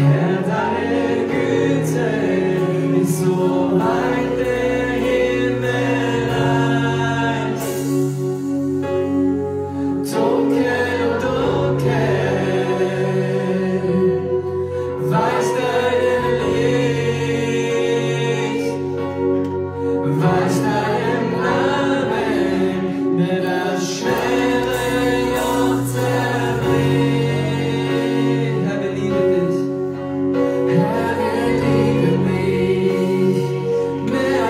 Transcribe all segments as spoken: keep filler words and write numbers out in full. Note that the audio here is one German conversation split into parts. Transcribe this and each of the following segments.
Herr, gnädige mich, mehr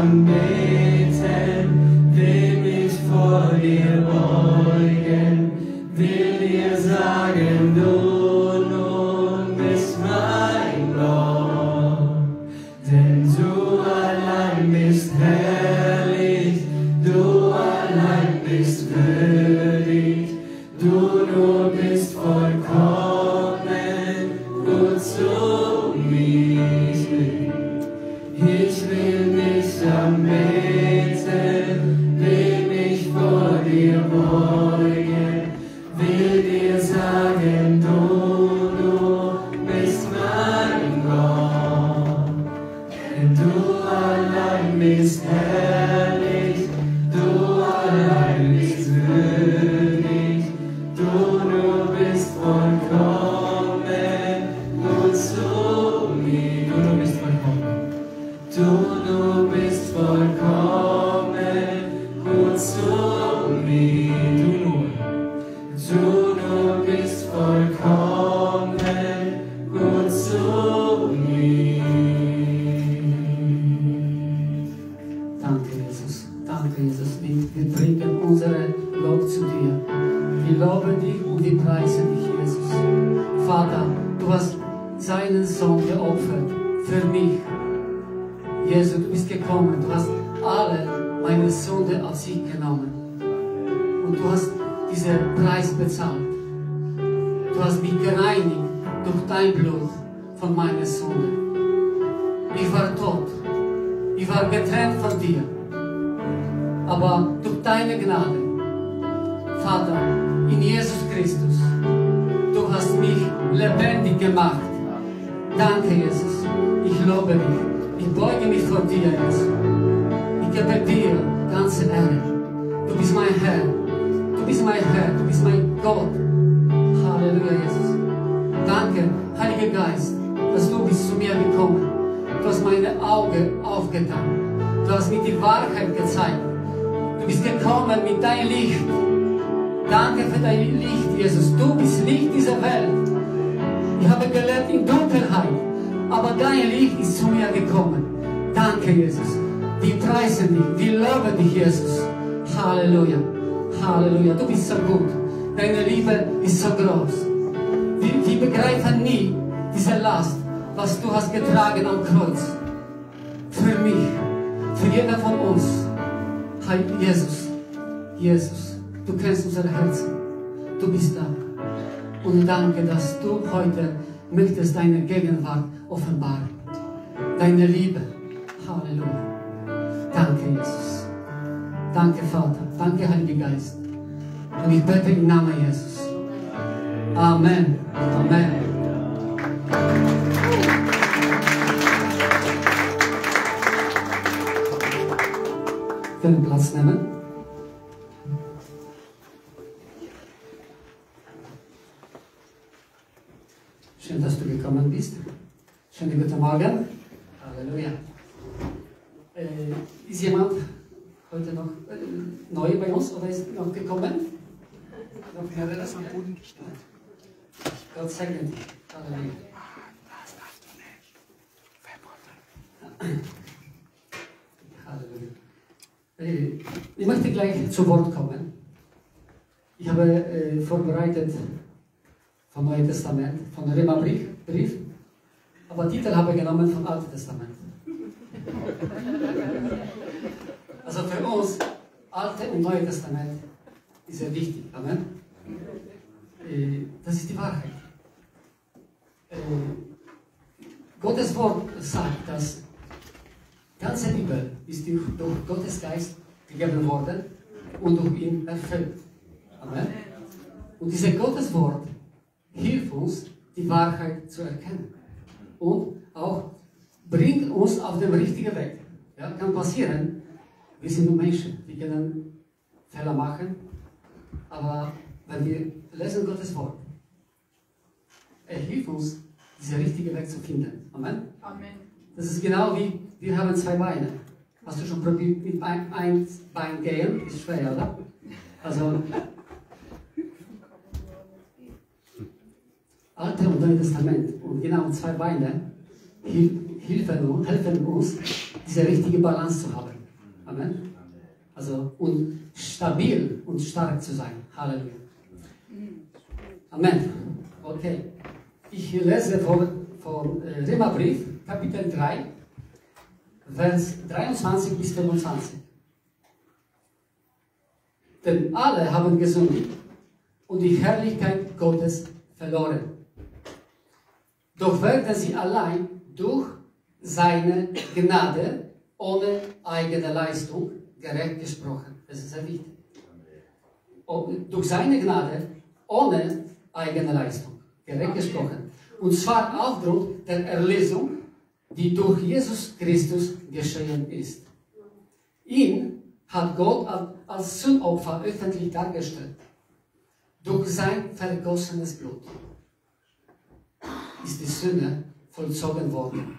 anbeten, will mich vor dir beugen, will dir sagen, du nun bist mein Gott. Denn du allein bist herrlich, du allein bist würdig, du nur bist vollkommen, gut zu mir. Ich will dich anbeten, will mich vor dir beugen, will dir sagen, du, du bist mein Gott. Denn du allein bist herrlich, du allein bist würdig, du nur bist vollkommen, gut zu mir. Du, du bist vollkommen. Du, du bist vollkommen, gut zu mir. Du nur, du nur bist vollkommen, gut zu mir. Danke, Jesus, danke, Jesus. Wir bringen unsere Lob zu dir. Wir loben dich und wir preisen dich, Jesus. Vater, du hast seinen Sohn geopfert für mich. Jesus, du bist gekommen, du hast alle meine Sünde auf sich genommen. Und du hast diesen Preis bezahlt. Du hast mich gereinigt durch dein Blut von meiner Sünde. Ich war tot. Ich war getrennt von dir. Aber durch deine Gnade, Vater, in Jesus Christus, du hast mich lebendig gemacht. Danke, Jesus. Ich lobe dich. Ich beuge mich vor dir jetzt. Ich gebe dir ganze Ehre. Du bist mein Herr. Du bist mein Herr. Du bist mein Gott. Halleluja, Jesus. Danke, Heiliger Geist, dass du bist zu mir gekommen. Du hast meine Augen aufgetan. Du hast mir die Wahrheit gezeigt. Du bist gekommen mit deinem Licht. Danke für dein Licht, Jesus. Du bist Licht dieser Welt. Ich habe gelebt in Dunkelheit. Aber dein Licht ist zu mir gekommen. Danke, Jesus. Wir preisen dich, wir loben dich, Jesus. Halleluja, Halleluja. Du bist so gut. Deine Liebe ist so groß. Wir, wir begreifen nie diese Last, was du hast getragen am Kreuz. Für mich, für jeden von uns. Herr Jesus, Jesus, du kennst unser Herz. Du bist da. Und danke, dass du heute möchtest deine Gegenwart offenbaren. Deine Liebe. Halleluja. Danke, Jesus. Danke, Vater. Danke, Heiliger Geist. Und ich bete im Namen Jesus. Amen. Amen. Wir können Platz nehmen. Schön, dass du gekommen bist. Schönen guten Morgen. Halleluja. Äh, ist jemand heute noch äh, neu bei uns oder ist noch gekommen? Noch mehrere, das am Boden gestanden. Gott segne dich. Halleluja. Das darfst du nicht. Halleluja. Äh, ich möchte gleich zu Wort kommen. Ich habe äh, vorbereitet vom Neuen Testament, von Rema Brief, Brief, aber Titel habe ich genommen vom Alten Testament. Also für uns, Alte und Neue Testament, ist sehr wichtig. Amen. Das ist die Wahrheit. Gottes Wort sagt, dass die ganze Bibel ist durch Gottes Geist gegeben worden und durch ihn erfüllt. Amen. Und dieses Gottes Wort hilft uns, die Wahrheit zu erkennen und auch bringt uns auf den richtigen Weg. Ja, kann passieren, wir sind nur Menschen, wir können Fehler machen, aber wenn wir lesen Gottes Wort, er hilft uns, diesen richtigen Weg zu finden. Amen? Amen. Das ist genau wie, wir haben zwei Beine. Hast du schon probiert, mit ein, ein Bein gehen? Ist schwer, oder? Also, Alte und Neue Testament und genau zwei Beine helfen, helfen uns, diese richtige Balance zu haben. Amen. Also, und stabil und stark zu sein. Halleluja. Amen. Okay. Ich lese vom, vom äh, Rema Brief, Kapitel drei, Vers dreiundzwanzig bis fünfundzwanzig. Denn alle haben gesündigt und die Herrlichkeit Gottes verloren. Doch werden sie allein durch seine Gnade ohne eigene Leistung gerecht gesprochen. Das ist sehr wichtig. Und durch seine Gnade ohne eigene Leistung gerecht gesprochen. Und zwar aufgrund der Erlösung, die durch Jesus Christus geschehen ist. Ihn hat Gott als Sündopfer öffentlich dargestellt. Durch sein vergossenes Blut ist die Sünde vollzogen worden.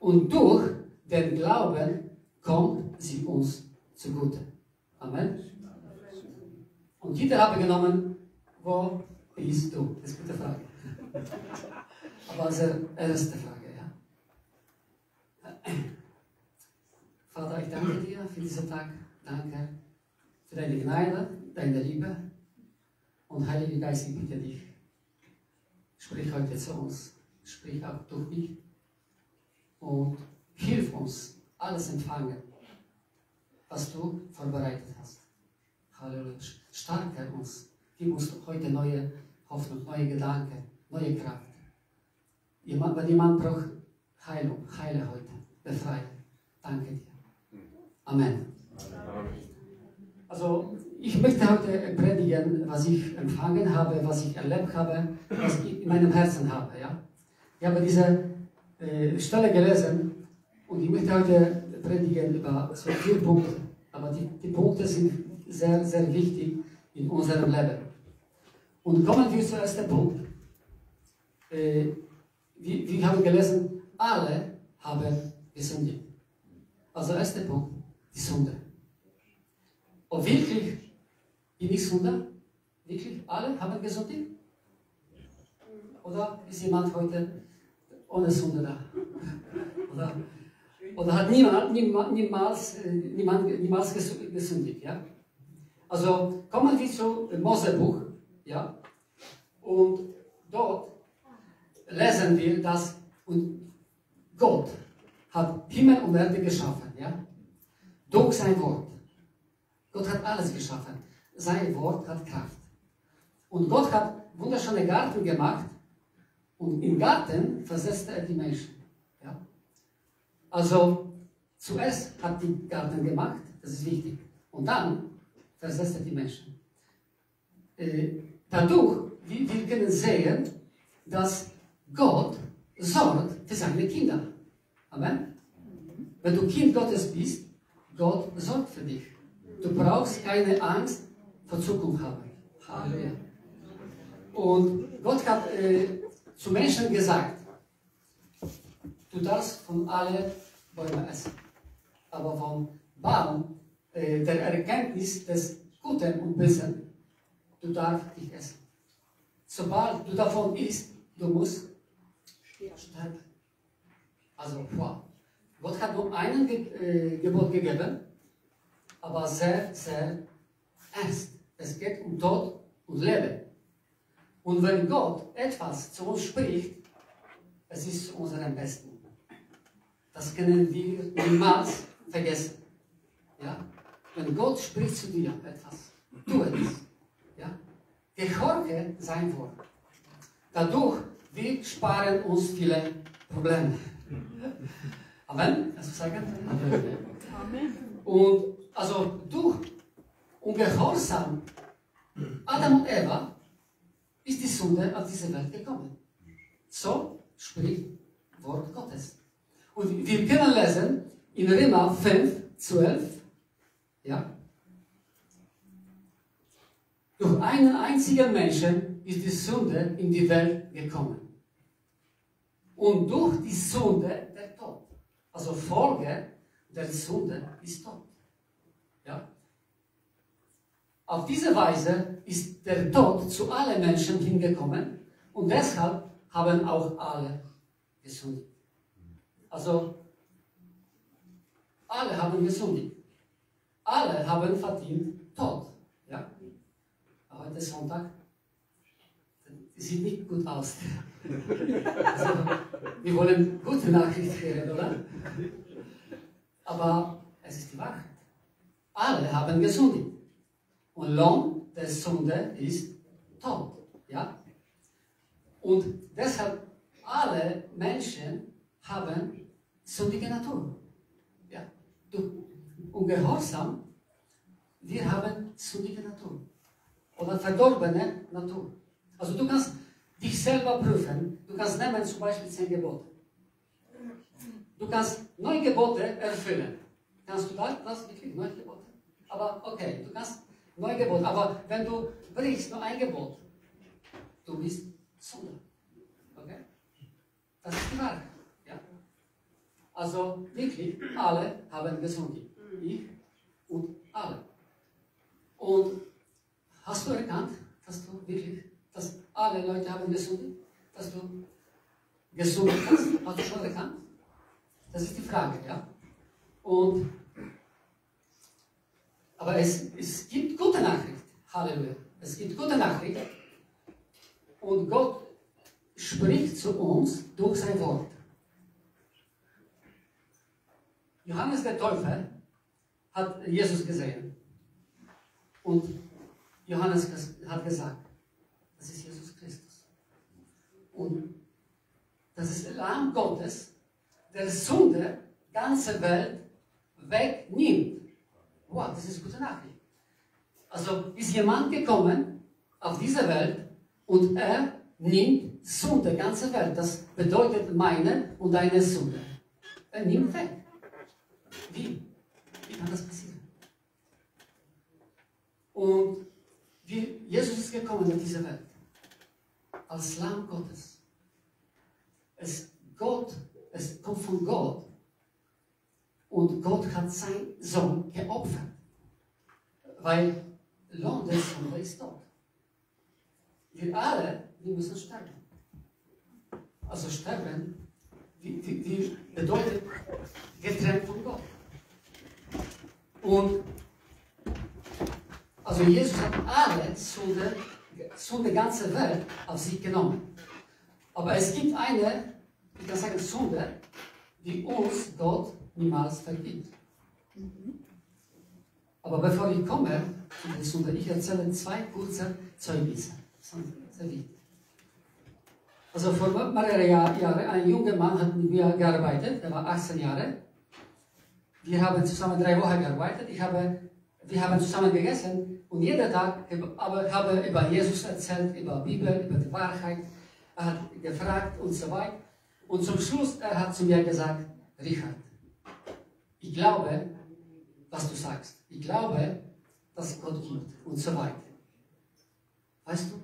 Und durch den Glauben kommt sie uns zugute. Amen. Und jeder habe genommen, wo bist du? Das ist eine gute Frage. Aber das ist die erste Frage. Ja? Vater, ich danke dir für diesen Tag. Danke für deine Gnade, deine Liebe. Und Heiliger Geist, ich bitte dich, sprich heute zu uns, sprich auch durch mich und hilf uns, alles empfangen, was du vorbereitet hast. Halleluja. Stärke uns, gib uns heute neue Hoffnung, neue Gedanken, neue Kraft. Jemand, wenn jemand braucht Heilung, heile heute, befreie. Danke dir. Amen. Also, ich möchte heute predigen, was ich empfangen habe, was ich erlebt habe, was ich in meinem Herzen habe. Ja? Ich habe diese äh, Stelle gelesen und ich möchte heute predigen über so vier Punkte. Aber die, die Punkte sind sehr, sehr wichtig in unserem Leben. Und kommen wir zum ersten Punkt. Äh, wir, wir haben gelesen, alle haben gesündigt. Also, erster Punkt, die Sünde. Und wirklich, bin ich Sünder? Wirklich? Alle haben gesündigt? Oder ist jemand heute ohne Sünde da? Oder, oder hat niemand, niemand, niemals, niemand, niemals gesündigt? Ja? Also kommen wir zu Mosebuch. Ja? Und dort lesen wir, dass und Gott hat Himmel und Erde geschaffen. Ja? Durch sein Wort. Gott hat alles geschaffen. Sein Wort hat Kraft. Und Gott hat wunderschöne Garten gemacht und im Garten versetzte er die Menschen. Ja? Also zuerst hat die Garten gemacht, das ist wichtig, und dann versetzte er die Menschen. Äh, dadurch, wir, wir können sehen, dass Gott sorgt für seine Kinder. Amen? Wenn du Kind Gottes bist, Gott sorgt für dich. Du brauchst keine Angst vor Zukunft haben. Halleluja. Und Gott hat äh, zu Menschen gesagt, du darfst von allen Bäumen essen, aber vom Baum äh, der Erkenntnis des Guten und Bösen, du darfst nicht essen. Sobald du davon isst, du musst sterben. Also, wow. Gott hat nur einen Ge äh, Gebot gegeben, aber sehr, sehr ernst. Es geht um Tod und Leben. Und wenn Gott etwas zu uns spricht, es ist zu unserem Besten. Das können wir niemals vergessen. Ja? Wenn Gott spricht zu dir etwas, tu es. Ja? Gehorche sein Wort. Dadurch, wir sparen uns viele Probleme. Amen? Kannst du sagen? Amen. Und also durch Ungehorsam Adam und Eva ist die Sünde auf diese Welt gekommen. So spricht Wort Gottes. Und wir können lesen in Römer fünf, zwölf, ja, durch einen einzigen Menschen ist die Sünde in die Welt gekommen. Und durch die Sünde der Tod. Also Folge der Sünde ist Tod. Ja? Auf diese Weise ist der Tod zu allen Menschen hingekommen und deshalb haben auch alle gesündigt. Also, alle haben gesündigt. Alle haben verdient Tod. Ja? Heute Sonntag, die sieht nicht gut aus. Also, wir wollen gute Nachricht hören, oder? Aber es ist die Wahrheit. Alle haben gesündigt. Und Lohn der Sünde ist Tod. Ja? Und deshalb, alle Menschen haben sündige Natur. Ja? Und Gehorsam, wir haben sündige Natur. Oder verdorbene Natur. Also du kannst dich selber prüfen. Du kannst nehmen zum Beispiel zehn Gebote. Du kannst neun Gebote erfüllen. Kannst du das? Das wirklich neun Gebote. Aber okay, du kannst neun Gebote. Aber wenn du brichst nur ein Gebot, du bist Sünder. Okay? Das ist die Wahrheit. Ja? Also wirklich, alle haben gesündigt. Ich und alle. Und hast du erkannt, dass du wirklich, dass alle Leute haben gesündigt? Dass du gesündigt hast? Hast du schon erkannt? Das ist die Frage, ja. Und, aber es, es gibt gute Nachricht. Halleluja. Es gibt gute Nachricht. Und Gott spricht zu uns durch sein Wort. Johannes der Täufer hat Jesus gesehen. Und Johannes hat gesagt, das ist Jesus Christus. Und das ist das Lamm Gottes, der Sünde ganze Welt wegnimmt. Wow, das ist gute Nachricht. Also ist jemand gekommen auf diese Welt und er nimmt Sünde ganze Welt. Das bedeutet meine und deine Sünde. Er nimmt weg. Wie? Wie kann das passieren? Und wie Jesus ist gekommen in diese Welt als Lamm Gottes. Es Gott Es kommt von Gott. Und Gott hat seinen Sohn geopfert. Weil Lohn der Sünde ist tot. Wir alle, wir müssen sterben. Also sterben, die, die, die bedeutet getrennt von Gott. Und also Jesus hat alle Sünde, Sünde ganze Welt auf sich genommen. Aber es gibt eine, ich kann sagen, Sünde, die uns Gott niemals vergibt. Mhm. Aber bevor ich komme zu der Sünde, ich erzähle zwei kurze Zeugnisse. Sehr wichtig. Also vor mehreren Jahren, ein junger Mann hat mit mir gearbeitet, er war achtzehn Jahre. Wir haben zusammen drei Wochen gearbeitet, ich habe, wir haben zusammen gegessen und jeden Tag aber habe ich über Jesus erzählt, über die Bibel, über die Wahrheit, er hat gefragt und so weiter. Und zum Schluss, er hat zu mir gesagt, Richard, ich glaube, was du sagst. Ich glaube, dass Gott gibt und so weiter. Weißt du,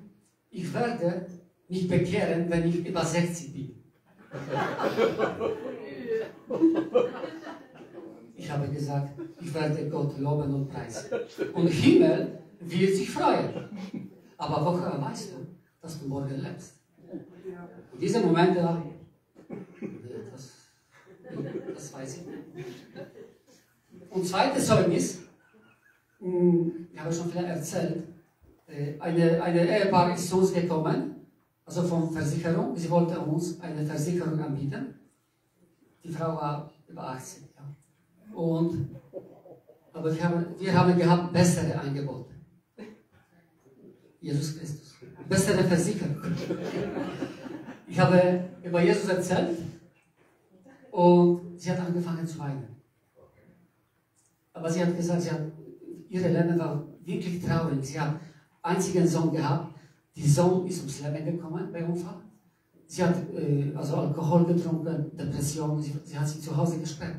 ich werde mich bekehren, wenn ich über sechzig bin. Ich habe gesagt, ich werde Gott loben und preisen. Und Himmel wird sich freuen. Aber woher weißt du, dass du morgen lebst? In diesem Moment, Das, das weiß ich nicht. Und zweites Zeugnis, ich habe schon viel erzählt, eine, eine Ehepaar ist zu uns gekommen, also von Versicherung, sie wollte uns eine Versicherung anbieten. Die Frau war über achtzehn, ja. Und, aber wir haben, wir haben gehabt bessere Angebote. Jesus Christus. Bessere Versicherung. Ich habe über Jesus erzählt und sie hat angefangen zu weinen. Aber sie hat gesagt, sie hat, ihre Leben war wirklich traurig. Sie hat einen einzigen Sohn gehabt. Der Sohn ist ums Leben gekommen bei Unfall. Sie hat äh, also Alkohol getrunken, Depression, sie, sie hat sich zu Hause gesperrt.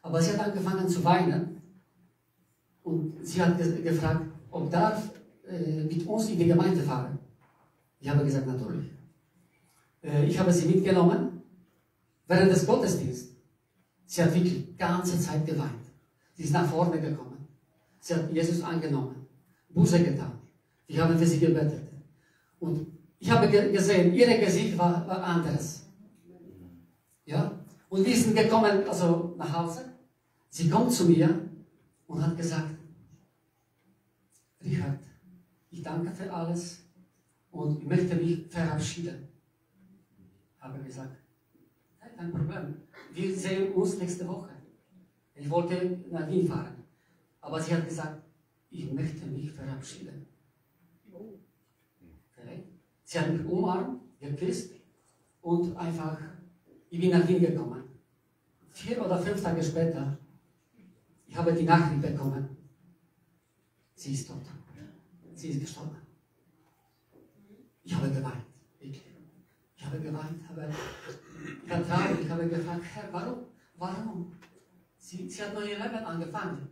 Aber sie hat angefangen zu weinen und sie hat ge gefragt, ob darf äh, mit uns in die Gemeinde fahren. Ich habe gesagt, natürlich. Ich habe sie mitgenommen während des Gottesdienstes. Sie hat wirklich die ganze Zeit geweint. Sie ist nach vorne gekommen. Sie hat Jesus angenommen, Buße getan. Ich habe für sie gebetet. Und ich habe gesehen, ihr Gesicht war, war anders. Ja? Und wir sind gekommen, also nach Hause. Sie kommt zu mir und hat gesagt, Richard, ich danke für alles und ich möchte mich verabschieden. Habe gesagt, hey, kein Problem, wir sehen uns nächste Woche. Ich wollte nach Wien fahren, aber sie hat gesagt, ich möchte mich verabschieden. Okay. Sie hat mich umarmt, geküsst und einfach, ich bin nach Wien gekommen. Vier oder fünf Tage später, ich habe die Nachricht bekommen, sie ist tot. Sie ist gestorben. Ich habe geweint, wirklich. Ich habe geweint, aber ich war traurig, ich habe gefragt, Herr, warum? Warum? Sie, sie hat neue Leben angefangen.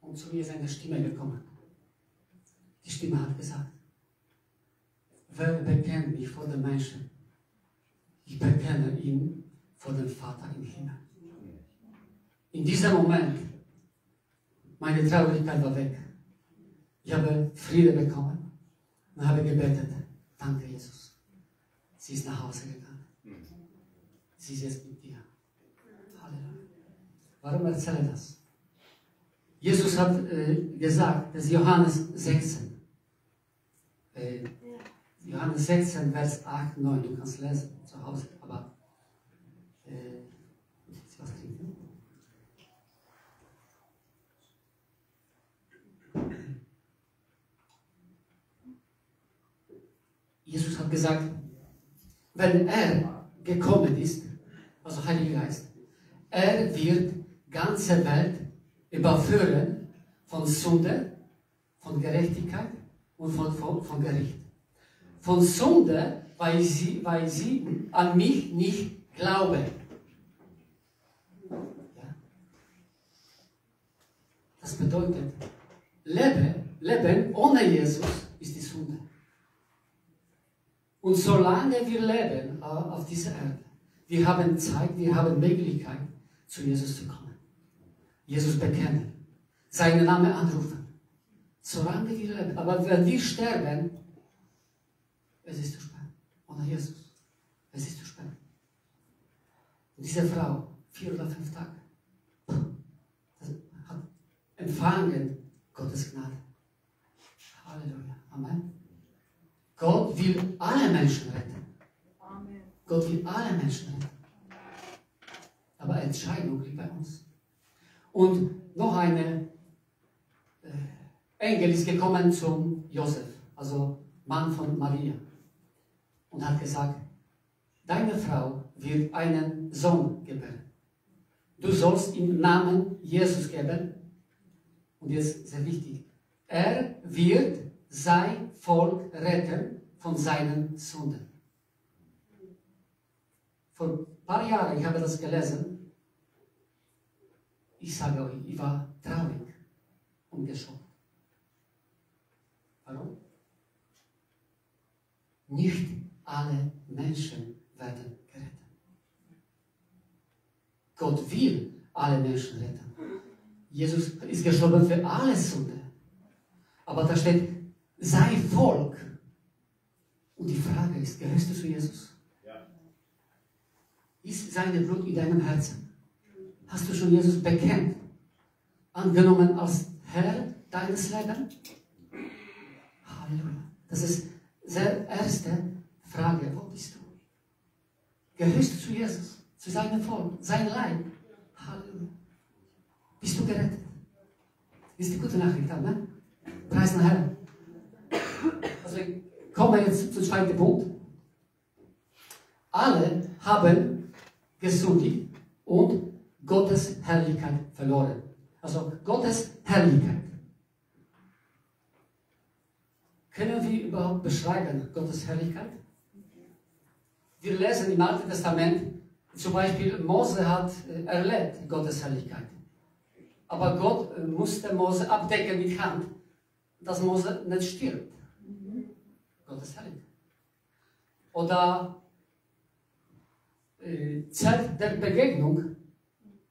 Und zu mir ist eine Stimme gekommen. Die Stimme hat gesagt, wer bekennt mich vor den Menschen? Ich bekenne ihn vor dem Vater im Himmel. In diesem Moment, meine Traurigkeit war weg. Ich habe Friede bekommen und habe gebetet, danke Jesus. Sie ist nach Hause gegangen. Sie ist jetzt mit dir. Halleluja. Warum erzähle ich das? Jesus hat äh, gesagt, dass Johannes sechzehn, äh, Johannes sechzehn, Vers acht, neun, du kannst lesen zu Hause, aber äh, was trinken? Jesus hat gesagt, wenn er gekommen ist, also Heiliger Geist, er wird die ganze Welt überführen von Sünde, von Gerechtigkeit und von, von, von Gericht. Von Sünde, weil sie, weil sie an mich nicht glauben. Ja? Das bedeutet, Leben, Leben ohne Jesus ist die Sünde. Und solange wir leben auf dieser Erde, wir haben Zeit, wir haben Möglichkeit, zu Jesus zu kommen. Jesus bekennen, seinen Namen anrufen. Solange wir leben. Aber wenn wir sterben, es ist zu spät. Ohne Jesus. Es ist zu spät. Und diese Frau, vier oder fünf Tage, hat empfangen Gottes Gnade. Halleluja. Amen. Gott will alle Menschen retten. Amen. Gott will alle Menschen retten. Aber Entscheidung liegt bei uns. Und noch eine äh, Engel ist gekommen zum Josef, also Mann von Maria. Und hat gesagt, deine Frau wird einen Sohn gebären. Du sollst ihm Namen Jesus geben. Und jetzt sehr wichtig. Er wird sein Volk retten von seinen Sünden. Vor ein paar Jahren, ich habe das gelesen. Ich sage euch, ich war traurig und geschockt. Warum? Nicht alle Menschen werden gerettet. Gott will alle Menschen retten. Jesus ist gestorben für alle Sünde. Aber da steht, sei Volk. Und die Frage ist, gehörst du zu Jesus? Ja. Ist seine Blut in deinem Herzen? Hast du schon Jesus bekennt? Angenommen als Herr deines Lebens? Halleluja. Das ist die erste Frage, wo bist du? Gehörst du zu Jesus, zu seinem Volk, sein Leib? Halleluja. Bist du gerettet? Ist die gute Nachricht, ne? Preis den Herrn. Also kommen wir jetzt zum zweiten Punkt. Alle haben gesündigt und Gottes Herrlichkeit verloren. Also Gottes Herrlichkeit. Können wir überhaupt beschreiben Gottes Herrlichkeit? Wir lesen im Alten Testament, zum Beispiel Mose hat erlebt Gottes Herrlichkeit. Aber Gott musste Mose abdecken mit Hand, dass Mose nicht stirbt. Mhm. Gottes Herrlichkeit. Oder äh, Zeit der Begegnung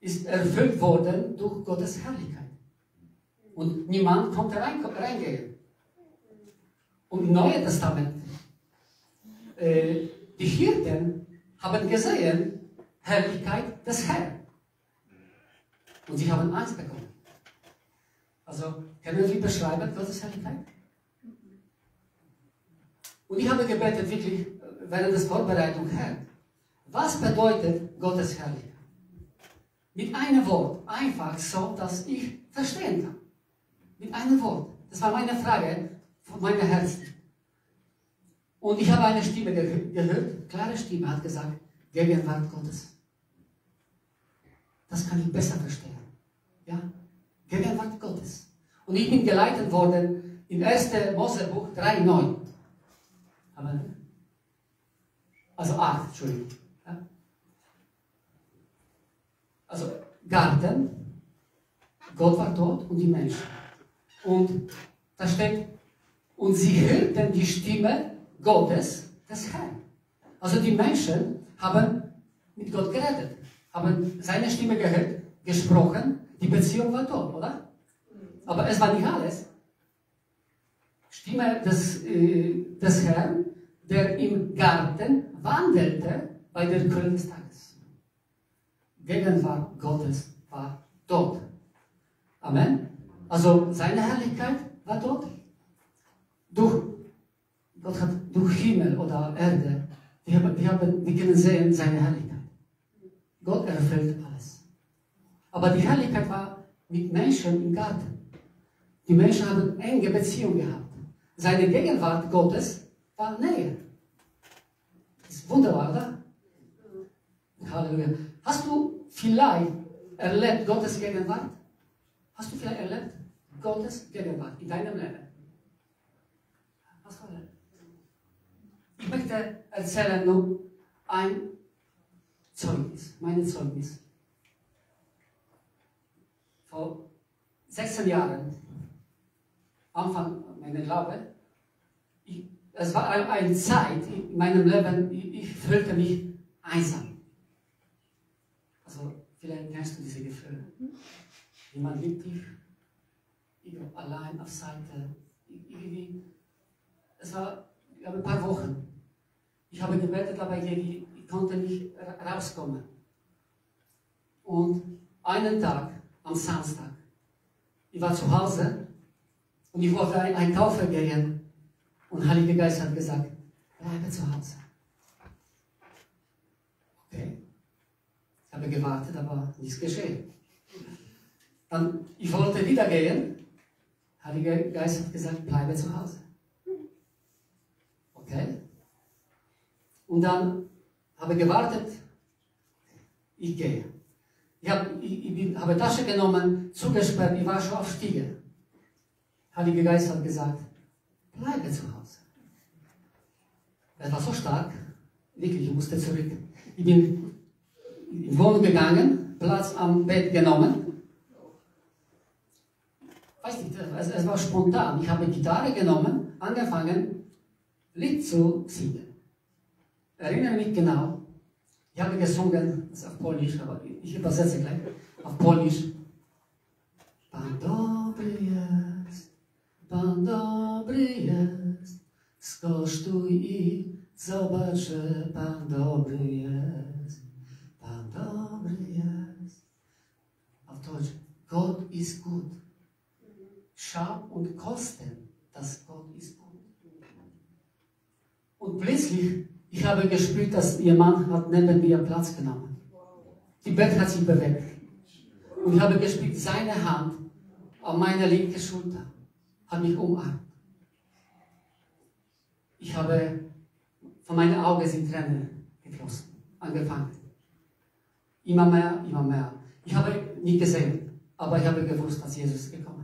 ist erfüllt worden durch Gottes Herrlichkeit. Und niemand konnte rein, reingehen. Und im Neuen Testament, äh, die Hirten haben gesehen, Herrlichkeit des Herrn. Und sie haben Angst bekommen. Also, können Sie beschreiben Gottes Herrlichkeit? Und ich habe gebetet, wirklich, während der Vorbereitung, Herr, was bedeutet Gottes Herrlichkeit? Mit einem Wort, einfach so, dass ich verstehen kann. Mit einem Wort. Das war meine Frage von meinem Herzen. Und ich habe eine Stimme geh gehört, klare Stimme hat gesagt, Gegenwart Gottes. Das kann ich besser verstehen. Ja? Gegenwart Gottes. Und ich bin geleitet worden im ersten Mosebuch drei neun. Aber, also acht, Entschuldigung. Ja? Also Garten, Gott war dort und die Menschen. Und da steht, und sie hörten die Stimme Gottes des Herrn. Also die Menschen haben mit Gott geredet, haben seine Stimme gehört, gesprochen, die Beziehung war dort, oder? Aber es war nicht alles. Stimme des, äh, des Herrn, der im Garten wandelte bei der Kühle des Tages. Gegenwart Gottes war dort. Amen. Also seine Herrlichkeit war dort. Durch, Gott hat durch Himmel oder Erde, wir, haben, wir, haben, wir können sehen seine Herrlichkeit. Gott erfüllt alles. Aber die Herrlichkeit war mit Menschen im Garten. Die Menschen haben enge Beziehung gehabt. Seine Gegenwart Gottes war näher. Ist wunderbar, oder? Halleluja. Hast du vielleicht erlebt Gottes Gegenwart? Hast du vielleicht erlebt Gottes Gegenwart in deinem Leben? Was war das? Ich möchte erzählen nur ein Zeugnis, meine Zeugnis. Vor sechzehn Jahren, Anfang meiner Glaube, ich, es war eine Zeit in meinem Leben, ich, ich fühlte mich einsam. Also vielleicht kennst du diese Gefühle. Niemand liebt dich, ich war allein auf Seite, irgendwie. Es war, ich glaube, ein paar Wochen. Ich habe gebetet, aber ich, ich konnte nicht rauskommen. Und einen Tag, am Samstag, ich war zu Hause und ich wollte einkaufen gehen. Und der Heilige Geist hat gesagt, bleibe zu Hause. Okay. Ich habe gewartet, aber nichts geschehen. Dann, ich wollte wieder gehen. Der Heilige Geist hat gesagt, bleibe zu Hause. Okay. Und dann habe ich gewartet, ich gehe. Ich habe, ich, ich habe Tasche genommen, zugesperrt, ich war schon auf Stiege. Der Heilige Geist hat gesagt, bleibe zu Hause. Das war so stark, wirklich, ich musste zurück. Ich bin in die Wohnung gegangen, Platz am Bett genommen. Weiß nicht, es, es war spontan. Ich habe Gitarre genommen, angefangen, Lied zu singen. Erinnere mich genau. Ich habe gesungen, das ist auf Polnisch, aber ich übersetze gleich auf Polnisch. Pan dobry jest, Pan dobry jest, skosztuj i zobacz, że Pan dobry jest, Pan dobry jest. Auf Deutsch, Gott ist gut. Schau und kosten, dass Gott ist gut. Und plötzlich, ich habe gespürt, dass ihr Mann hat neben mir Platz genommen. Die Bett hat sich bewegt. Und ich habe gespürt, seine Hand auf meiner linken Schulter hat mich umarmt. Ich habe, von meinen Augen sind Tränen geflossen, angefangen. Immer mehr, immer mehr. Ich habe nicht gesehen, aber ich habe gewusst, dass Jesus gekommen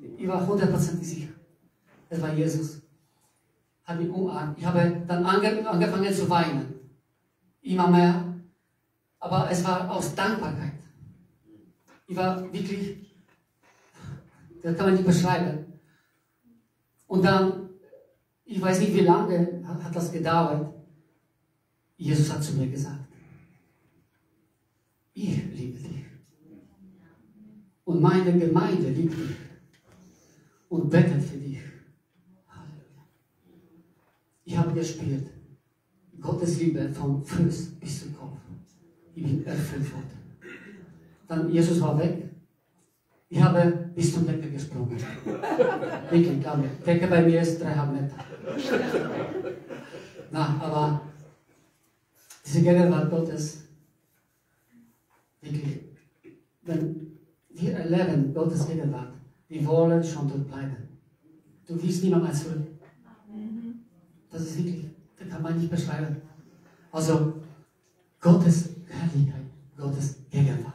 ist. Ich war hundertprozentig sicher, es war Jesus. Hat mich umarmt. Ich habe dann ange angefangen zu weinen. Immer mehr. Aber es war aus Dankbarkeit. Ich war wirklich, das kann man nicht beschreiben. Und dann, ich weiß nicht, wie lange hat, hat das gedauert. Jesus hat zu mir gesagt, ich liebe dich. Und meine Gemeinde liebt dich. Und betet für dich. Ich habe gespürt, Gottes Liebe vom Fuß bis zum Kopf. Ich bin erfüllt worden. Dann Jesus war weg. Ich habe bis zum Decke gesprungen. Wirklich, glaube ich. Decke bei mir ist dreieinhalb Meter. Na, aber diese Gegenwart Gottes, wirklich, wenn wir erleben Gottes Gegenwart, wir wollen schon dort bleiben. Du willst niemals zurück. Das ist wirklich, das kann man nicht beschreiben. Also, Gottes Herrlichkeit, Gottes Gegenwart.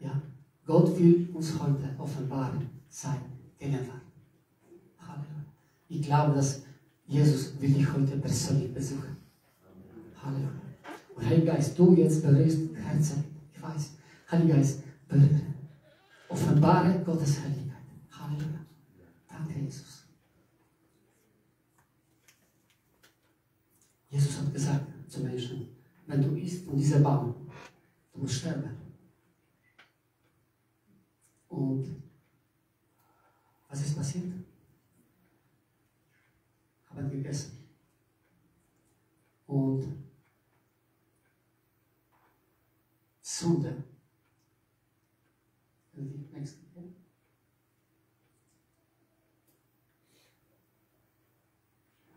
Ja? Gott will uns heute offenbaren, seine Gegenwart. Halleluja. Ich glaube, dass Jesus will dich heute persönlich besuchen. Halleluja. Und Heiliger Geist, du jetzt berührst Herzen. Ich weiß. Heiliger Geist, berühre. Offenbare Gottes Herrlichkeit. Halleluja. Danke, Jesus. Jesus hat gesagt zu Menschen, wenn du isst von diesem Baum, du musst sterben. Und was ist passiert? Haben gegessen. Und Sünde.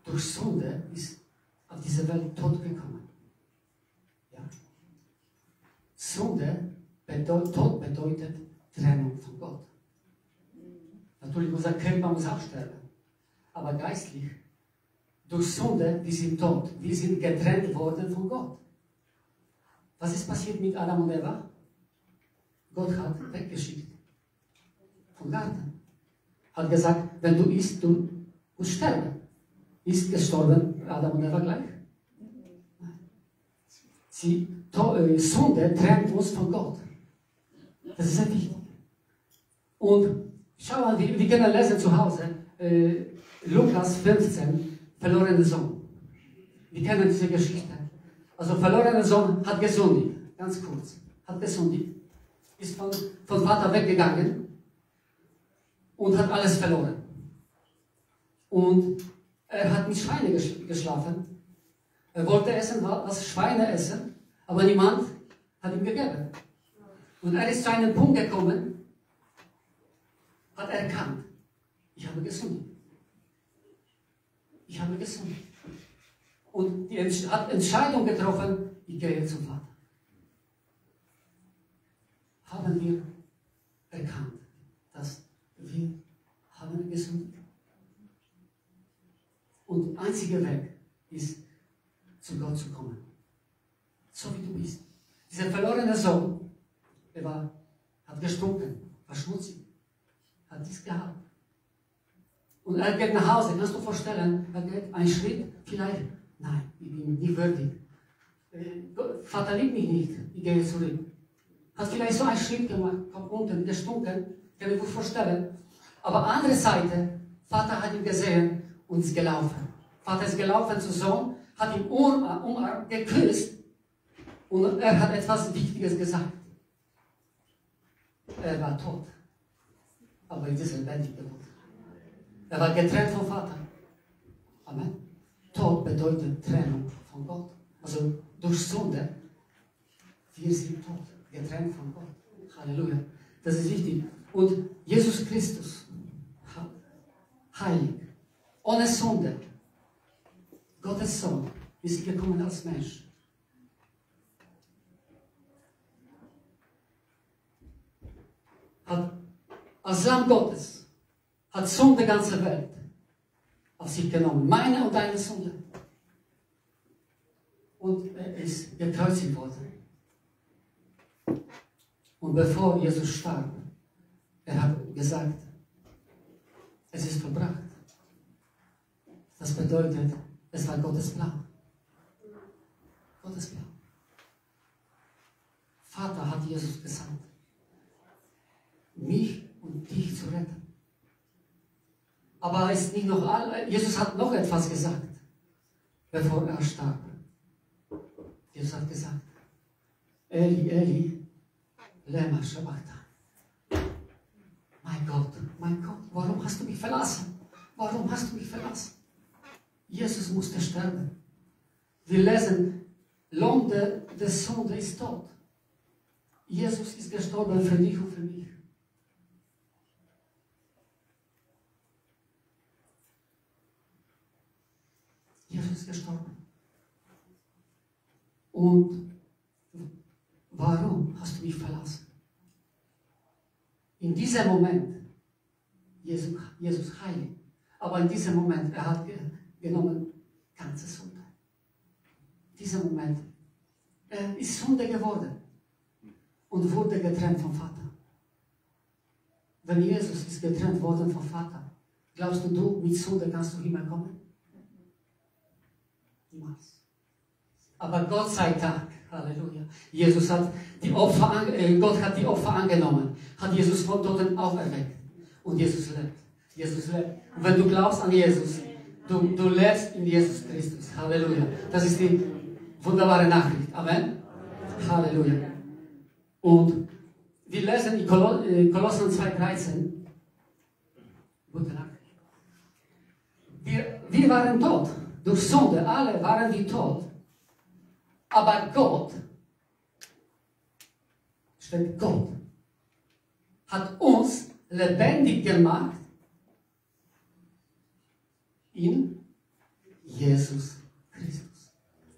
Durch Sünde ist auf diese Welt tot gekommen. Ja. Sünde, bedeut, Tod bedeutet Trennung von Gott. Natürlich, unser Körper muss auch sterben. Aber geistlich, durch Sünde, wir sind tot. Wir sind getrennt worden von Gott. Was ist passiert mit Adam und Eva? Gott hat weggeschickt. Vom Garten. Hat gesagt, wenn du isst, du musst sterben. Ist gestorben, Adam und Eva gleich. Sie, to, äh, Sünde trennt uns von Gott. Das ist sehr wichtig. Und schau mal, wir, wir können lesen zu Hause, äh, Lukas fünfzehn, verlorene Sohn. Wir kennen diese Geschichte. Also verlorene Sohn hat gesündigt, ganz kurz, hat gesündigt, ist von, von Vater weggegangen und hat alles verloren. Und er hat mit Schweinen geschlafen. Er wollte essen, was Schweine essen, aber niemand hat ihm gegeben. Und er ist zu einem Punkt gekommen, hat erkannt, ich habe gesündigt. Ich habe gesündigt. Und die Entsch- hat Entscheidung getroffen, ich gehe zum Vater. Haben wir erkannt, dass wir haben gesündigt? Und einziger Weg ist, zu Gott zu kommen. So wie du bist. Dieser verlorene Sohn, er war, hat gestunken, war schmutzig, hat dies gehabt. Und er geht nach Hause, kannst du vorstellen, er geht einen Schritt, vielleicht, nein, ich bin nicht würdig. Äh, Vater liebt mich nicht, ich gehe zurück. Hat vielleicht so einen Schritt gemacht, kommt unten, gestunken, kann ich gut vorstellen. Aber andere Seite, Vater hat ihn gesehen, und ist gelaufen. Vater ist gelaufen zu Sohn, hat ihn umarmt, umarmt, geküsst und er hat etwas Wichtiges gesagt. Er war tot, aber er ist lebendig geworden. Er war getrennt vom Vater. Amen. Tod bedeutet Trennung von Gott. Also durch Sünde, wir sind tot, getrennt von Gott. Halleluja. Das ist wichtig. Und Jesus Christus, heilig, ohne Sünde. Gottes Sohn ist gekommen als Mensch. Hat, als Lamm Gottes hat Sünde der ganzen Welt auf sich genommen. Meine und deine Sünde. Und er ist gekreuzigt worden. Und bevor Jesus starb, er hat gesagt, es ist vollbracht. Das bedeutet, es war Gottes Plan. Gottes Plan. Vater hat Jesus gesandt, mich und dich zu retten. Aber ist nicht noch all, Jesus hat noch etwas gesagt, bevor er starb. Jesus hat gesagt, Eli, Eli, Lema Sabachthani. Mein Gott, mein Gott, warum hast du mich verlassen? Warum hast du mich verlassen? Jesus musste sterben. Wir lesen, Lohn der, der Sünde ist tot. Jesus ist gestorben für dich und für mich. Jesus ist gestorben. Und warum hast du mich verlassen? In diesem Moment, Jesus, Jesus heilig, aber in diesem Moment, er hat genommen ganze Sünde. Dieser Moment, er ist Sünde geworden und wurde getrennt vom Vater. Wenn Jesus ist getrennt worden vom Vater, glaubst du, du mit Sünde kannst du immer kommen? Niemals. Aber Gott sei Dank, Halleluja, Jesus hat die Opfer, äh, Gott hat die Opfer angenommen, hat Jesus von Toten auferweckt und Jesus lebt. Jesus lebt. Und wenn du glaubst an Jesus, du, du lebst in Jesus Christus. Halleluja. Das ist die wunderbare Nachricht. Amen. Halleluja. Und wir lesen in Kol äh, Kolosser zwei dreizehn. Gute Nachricht. Wir, wir waren tot. Durch Sünde, alle waren wir tot. Aber Gott, steht Gott, hat uns lebendig gemacht in Jesus Christus.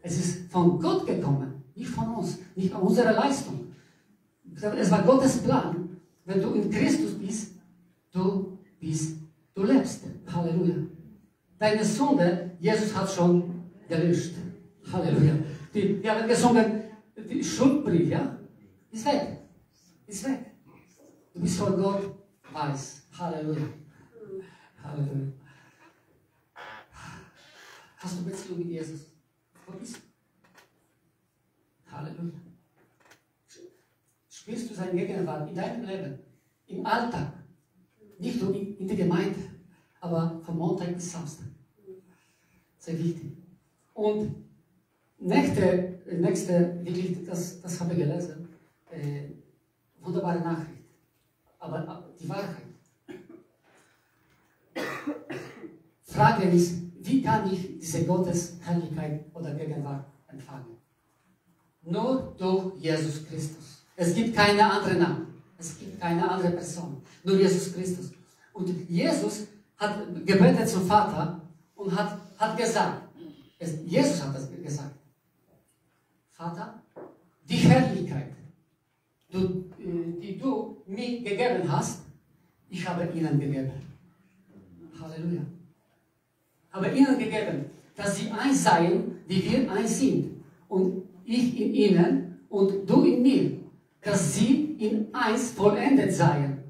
Es ist von Gott gekommen, nicht von uns, nicht von unserer Leistung. Es war Gottes Plan, wenn du in Christus bist, du bist, du lebst. Halleluja. Deine Sünde, Jesus hat schon gelöscht. Halleluja. Die, wir haben gesungen, die Schuldbrief, ja? Ist weg. Ist weg. Du bist vor Gott weiß. Halleluja. Halleluja. Hast du Beziehung mit Jesus? Wo bist du? Halleluja. Spürst du seine Gegenwart in deinem Leben, im Alltag, nicht nur in, in der Gemeinde, aber von Montag bis Samstag. Sehr wichtig. Und Nächste, nächste, wirklich, das, das habe ich gelesen, äh, wunderbare Nachricht, aber, aber die Wahrheit. Frage ist, wie kann ich diese Gottes Heiligkeit oder Gegenwart empfangen? Nur durch Jesus Christus. Es gibt keine andere Name, es gibt keine andere Person, nur Jesus Christus. Und Jesus hat gebetet zum Vater und hat, hat gesagt, es, Jesus hat das gesagt, Vater, die Herrlichkeit, du, die du mir gegeben hast, ich habe ihnen gegeben. Halleluja. Habe ihnen gegeben, dass sie eins seien, wie wir eins sind. Und ich in ihnen und du in mir, dass sie in eins vollendet seien.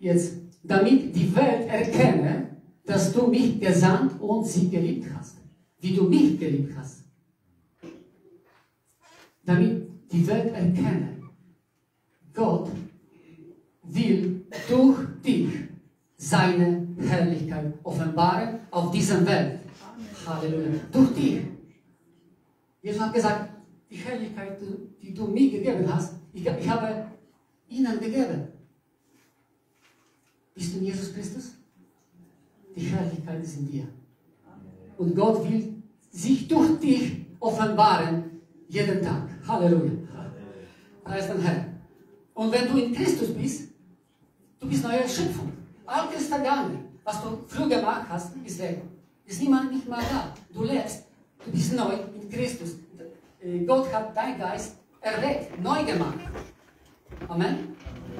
Jetzt, damit die Welt erkenne, dass du mich gesandt und sie geliebt hast, wie du mich geliebt hast. Damit die Welt erkenne, Gott will durch dich seine Herrlichkeit offenbaren auf dieser Welt. Halleluja. Durch dich. Jesus hat gesagt, die Herrlichkeit, die du mir gegeben hast, ich, ich habe ihnen gegeben. Bist du in Jesus Christus? Die Herrlichkeit ist in dir. Und Gott will sich durch dich offenbaren, jeden Tag. Halleluja. Preis den Herrn. Und wenn du in Christus bist, du bist neue Schöpfung. Alles ist vergangen. Was du früher gemacht hast, ist weg. Ist niemand nicht mal da. Du lebst. Du bist neu in Christus. Gott hat deinen Geist erweckt, neu gemacht. Amen.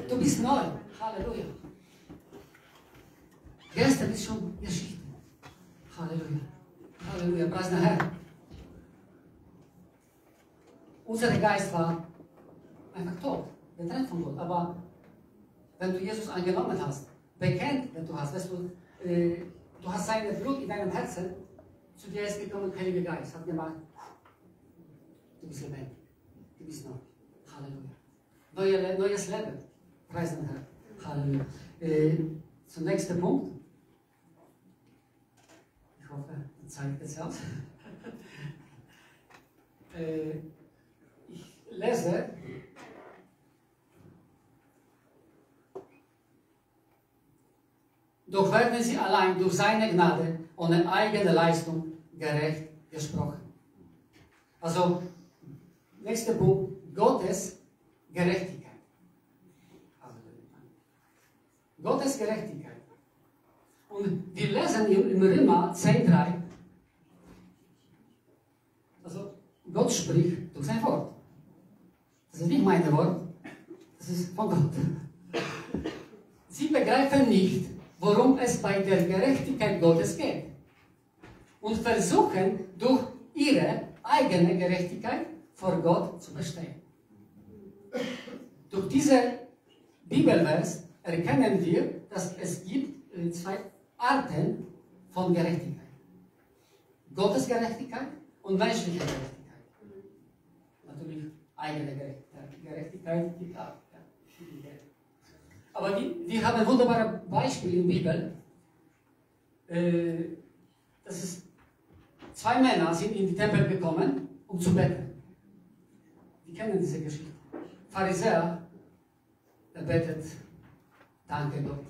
Du bist neu. Halleluja. Gestern ist schon Geschichte. Halleluja. Halleluja. Preis den Herrn. Unser Geist war einfach tot, getrennt von Gott. Aber wenn du Jesus angenommen hast, bekennt, wenn du hast, weißt du, äh, du hast seine Blut in deinem Herzen, zu dir ist gekommen, Heiliger Geist, hat gemacht, du bist lebendig, du bist neu. Halleluja. Neue, neues Leben, preis den Herrn. Halleluja. Äh, zum nächsten Punkt. Ich hoffe, die Zeit ist aus. äh, Lese Doch werden sie allein durch seine Gnade ohne eigene Leistung gerecht gesprochen. Also, nächster Punkt, Gottes Gerechtigkeit. Also, Gottes Gerechtigkeit. Und wir lesen im Römer zehn drei, also Gott spricht durch sein Wort. Das ist nicht mein Wort, das ist von Gott. Sie begreifen nicht, worum es bei der Gerechtigkeit Gottes geht und versuchen durch ihre eigene Gerechtigkeit vor Gott zu bestehen. Durch diesen Bibelvers erkennen wir, dass es gibt zwei Arten von Gerechtigkeit. Gottes Gerechtigkeit und menschliche Gerechtigkeit. Natürlich eigene Gerechtigkeit, Gerechtigkeit gibt auch. Aber wir haben ein wunderbares Beispiel in der Bibel. Das ist, zwei Männer sind in den Tempel gekommen, um zu beten. Wir kennen diese Geschichte. Pharisäer, der betet, danke Gott,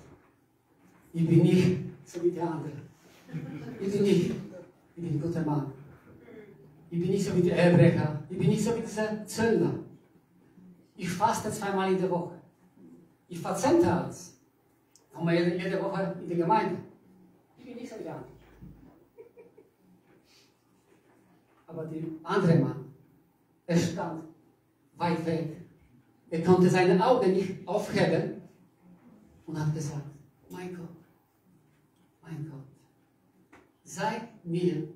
ich bin nicht so wie der andere. Ich bin nicht, ich bin ein guter Mann. Ich bin nicht so wie der Ehebrecher. Ich bin nicht so wie dieser Zöllner. Ich faste zweimal in der Woche. Ich verzente alles. Komme jede, jede Woche in die Gemeinde. Ich bin nicht so wie der andere. Aber der andere Mann, er stand weit weg. Er konnte seine Augen nicht aufheben und hat gesagt, mein Gott, mein Gott, sei mir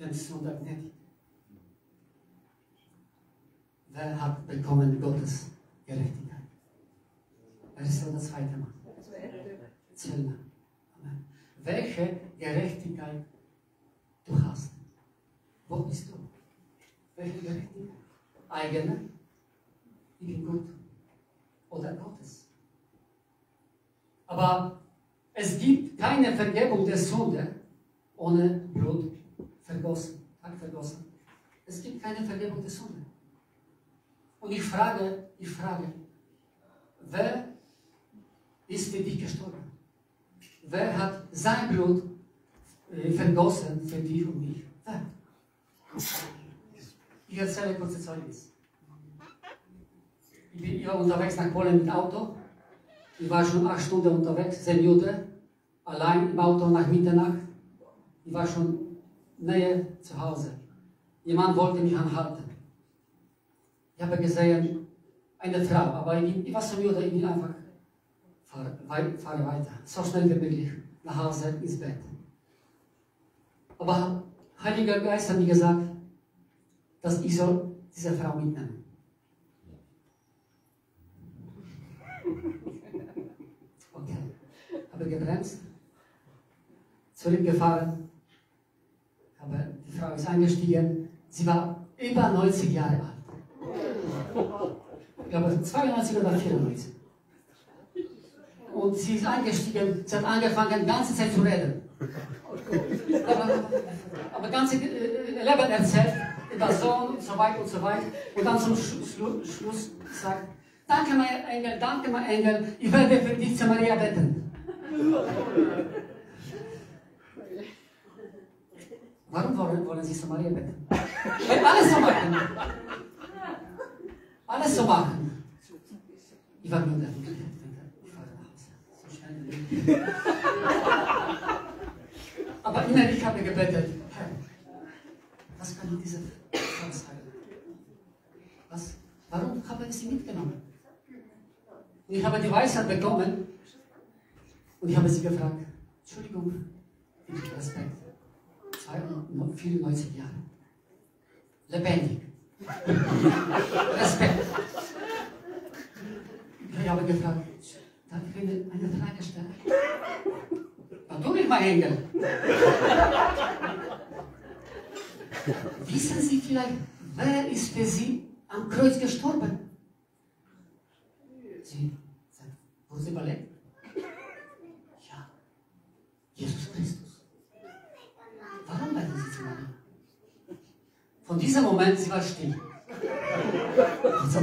dem Sünder gnädig. Wer hat bekommen Gottes Gerechtigkeit? Er ist so der zweite Mann. Zöllner. Amen. Welche Gerechtigkeit du hast? Wo bist du? Welche Gerechtigkeit? Eigene? Ich bin gut. Oder Gottes. Aber es gibt keine Vergebung der Sünde ohne Blut vergossen. vergossen. Es gibt keine Vergebung der Sünde. Und ich frage, ich frage, wer ist für dich gestorben? Wer hat sein Blut vergossen für dich und mich? Wer? Ich erzähle kurze Zeugnis. Ich bin ja unterwegs nach Polen mit Auto. Ich war schon acht Stunden unterwegs, zehn Minuten, allein im Auto nach Mitternacht. Ich war schon näher zu Hause. Jemand wollte mich anhalten. Ich habe gesehen, eine Frau, aber ich, ich war so müde, ich bin einfach, fahre, fahre weiter, so schnell wie möglich, nach Hause, ins Bett. Aber Heiliger Geist hat mir gesagt, dass ich soll diese Frau mitnehmen. Okay, habe gebremst, zurückgefahren, habe, die Frau ist eingestiegen, sie war über neunzig Jahre alt. Ich glaube zweiundneunzig oder vierundneunzig. Und sie ist eingestiegen, sie hat angefangen, die ganze Zeit zu reden. Aber, aber ganze äh, Leben erzählt, über Sohn und so weiter und so weiter. Und dann zum Schlu Schlu Schluss sagt, danke mein Engel, danke mein Engel, ich werde für dich zu Maria beten. Warum wollen, wollen sie zu Maria beten? Wenn alles so machen. Alles so machen. Ich war nur der Mutter. Ich war nach Hause. So schnell. Aber innerlich habe ich gebetet. Herr, was kann ich diese Frau sagen? Was, warum habe ich sie mitgenommen? Und ich habe die Weisheit bekommen. Und ich habe sie gefragt. Entschuldigung, mit Respekt. zweiundneunzig Jahre. Lebendig. Respekt. Ich habe gefragt, darf ich Ihnen eine Frage stellen? Natürlich, mein Engel. Wissen Sie vielleicht, wer ist für Sie am Kreuz gestorben? Sie sagt, wurde sie überlegt? Ja, Jesus Christus. Warum werden Sie zu machen? Von diesem Moment, sie war still. Also,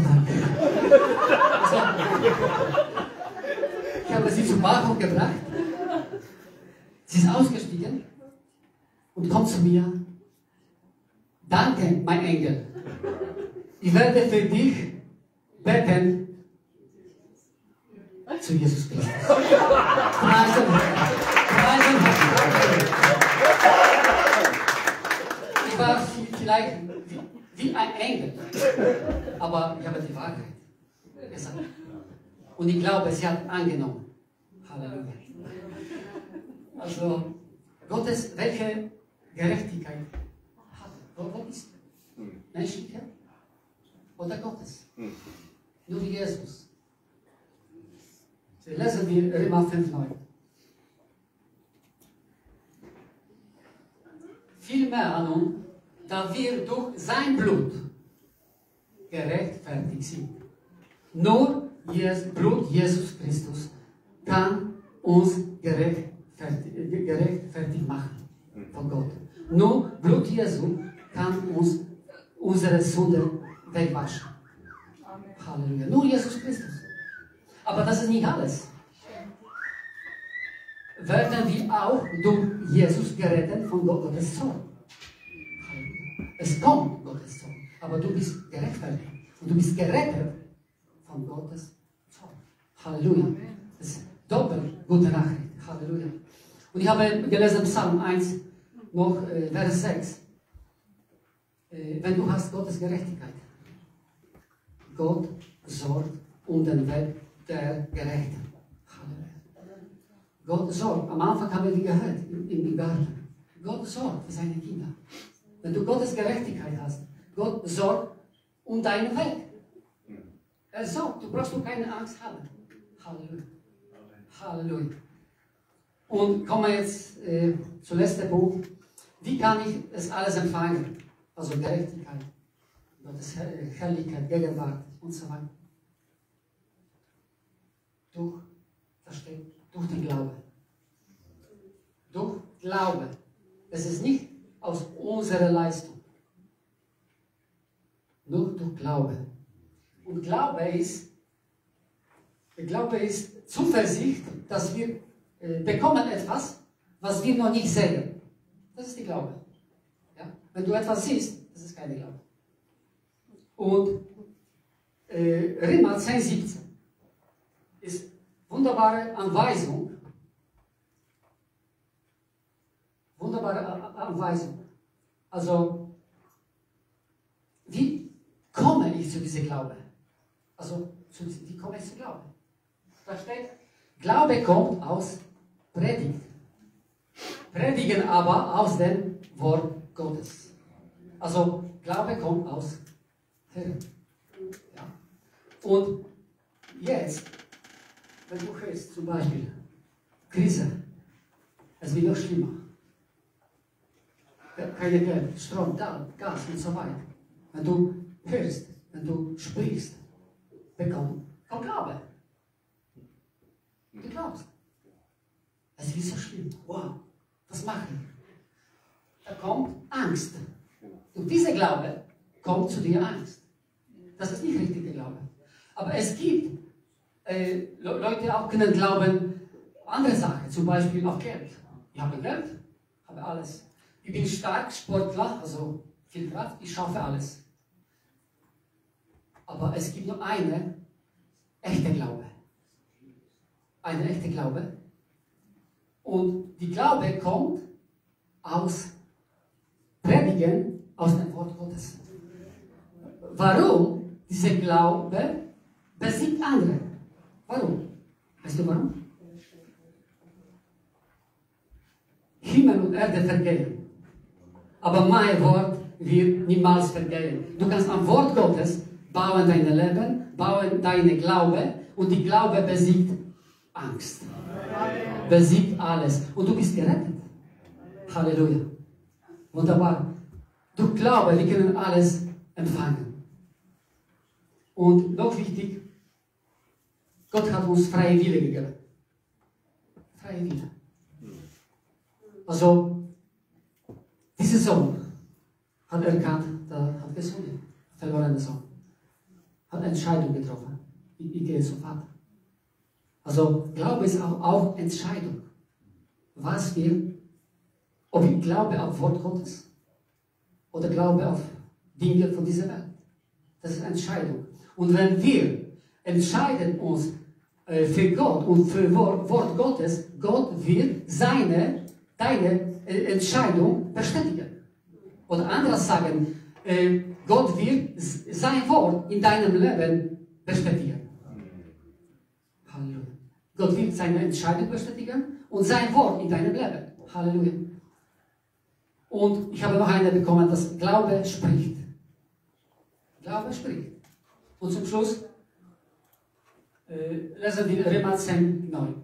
ich habe sie zum Bahnhof gebracht. Sie ist ausgestiegen und kommt zu mir. Danke, mein Engel. Ich werde für dich beten zu Jesus Christus. Preisen, preisen. Ich war vielleicht wie ein Engel, aber ich habe die Wahrheit gesagt. Und ich glaube, sie hat angenommen. Halleluja. Also, Gottes, welche Gerechtigkeit hat Gott ist? Menschliche oder Gottes? Nur Jesus. Wir lesen wir Römer fünf neun. Vielmehr nun, da wir durch sein Blut gerechtfertigt sind. Nur das Blut Jesus Christus kann uns gerecht gerechtfertigt machen von Gott. Nur Blut Jesu kann uns unsere Sünde wegwaschen. Amen. Halleluja. Nur Jesus Christus. Aber das ist nicht alles. Werden wir auch durch Jesus gerettet von Gottes Sohn. Es kommt Gottes Sohn, aber du bist gerechtfertigt. Und du bist gerettet von Gottes Sohn. Halleluja. Das ist doppelt gute Nachricht. Halleluja. Und ich habe gelesen Psalm eins, noch äh, Vers sechs. Äh, wenn du hast Gottes Gerechtigkeit. Gott sorgt um den Weg der Gerechten. Halleluja. Gott sorgt. Am Anfang haben wir gehört, im, im Garten. Gott sorgt für seine Kinder. Wenn du Gottes Gerechtigkeit hast, Gott sorgt um deinen Weg. Er sorgt. Du brauchst keine Angst haben. Halleluja. Halleluja. Und kommen wir jetzt äh, zum letzten Punkt. Wie kann ich es alles empfangen? Also Gerechtigkeit, Gottes Herr Herrlichkeit, Gegenwart und so weiter. Durch, da steht, durch den Glauben. Durch Glauben. Es ist nicht aus unserer Leistung. Nur durch Glauben. Und Glaube ist, Glaube ist Zuversicht, dass wir bekommen etwas, was wir noch nicht sehen. Das ist die Glaube. Ja? Wenn du etwas siehst, das ist keine Glaube. Und äh, Römer zehn siebzehn ist wunderbare Anweisung. Wunderbare Anweisung. Also, wie komme ich zu diesem Glaube? Also, wie komme ich zu Glaube? Da steht, Glaube kommt aus Predigt. Predigen aber aus dem Wort Gottes. Also Glaube kommt aus Hören. Ja. Und jetzt, wenn du hörst zum Beispiel Krise, es wird noch schlimmer. Keine Geld, Strom, Gas und so weiter. Wenn du hörst, wenn du sprichst, bekommst du Glaube. Du glaubst. Es ist so schlimm. Wow, was mache ich? Da kommt Angst. Und dieser Glaube kommt zu dir Angst. Das ist nicht richtiger Glaube. Aber es gibt äh, Leute, auch können glauben andere Sachen, zum Beispiel auf Geld. Ich habe Geld, habe alles. Ich bin stark, Sportler, also viel Kraft, ich schaffe alles. Aber es gibt nur eine echte Glaube. Ein echter Glaube. Und die Glaube kommt aus Predigen, aus dem Wort Gottes. Warum dieser Glaube besiegt andere? Warum? Weißt du warum? Himmel und Erde vergehen. Aber mein Wort wird niemals vergehen. Du kannst am Wort Gottes bauen dein Leben, bauen deine Glaube und die Glaube besiegt Angst. Amen. Besiegt alles. Und du bist gerettet. Amen. Halleluja. Wunderbar. Durch Glaube, wir können alles empfangen. Und noch wichtig, Gott hat uns freie Wille gegeben. Freie Wille. Also, dieser Sohn hat erkannt, da hat gesungen, verlorene Sohn. Hat Entscheidung getroffen. Ich, ich gehe zum Vater. Also Glaube ist auch, auch Entscheidung, was wir, ob ich glaube auf Wort Gottes oder Glaube auf Dinge von dieser Welt. Das ist Entscheidung. Und wenn wir entscheiden uns äh, für Gott und für Wort, Wort Gottes, Gott wird seine, deine äh, Entscheidung bestätigen. Oder anders sagen, äh, Gott wird sein Wort in deinem Leben bestätigen. Halleluja. Gott wird seine Entscheidung bestätigen und sein Wort in deinem Leben. Halleluja. Und ich habe noch eine bekommen, dass Glaube spricht. Glaube spricht. Und zum Schluss äh, lesen wir Römer zehn, neun.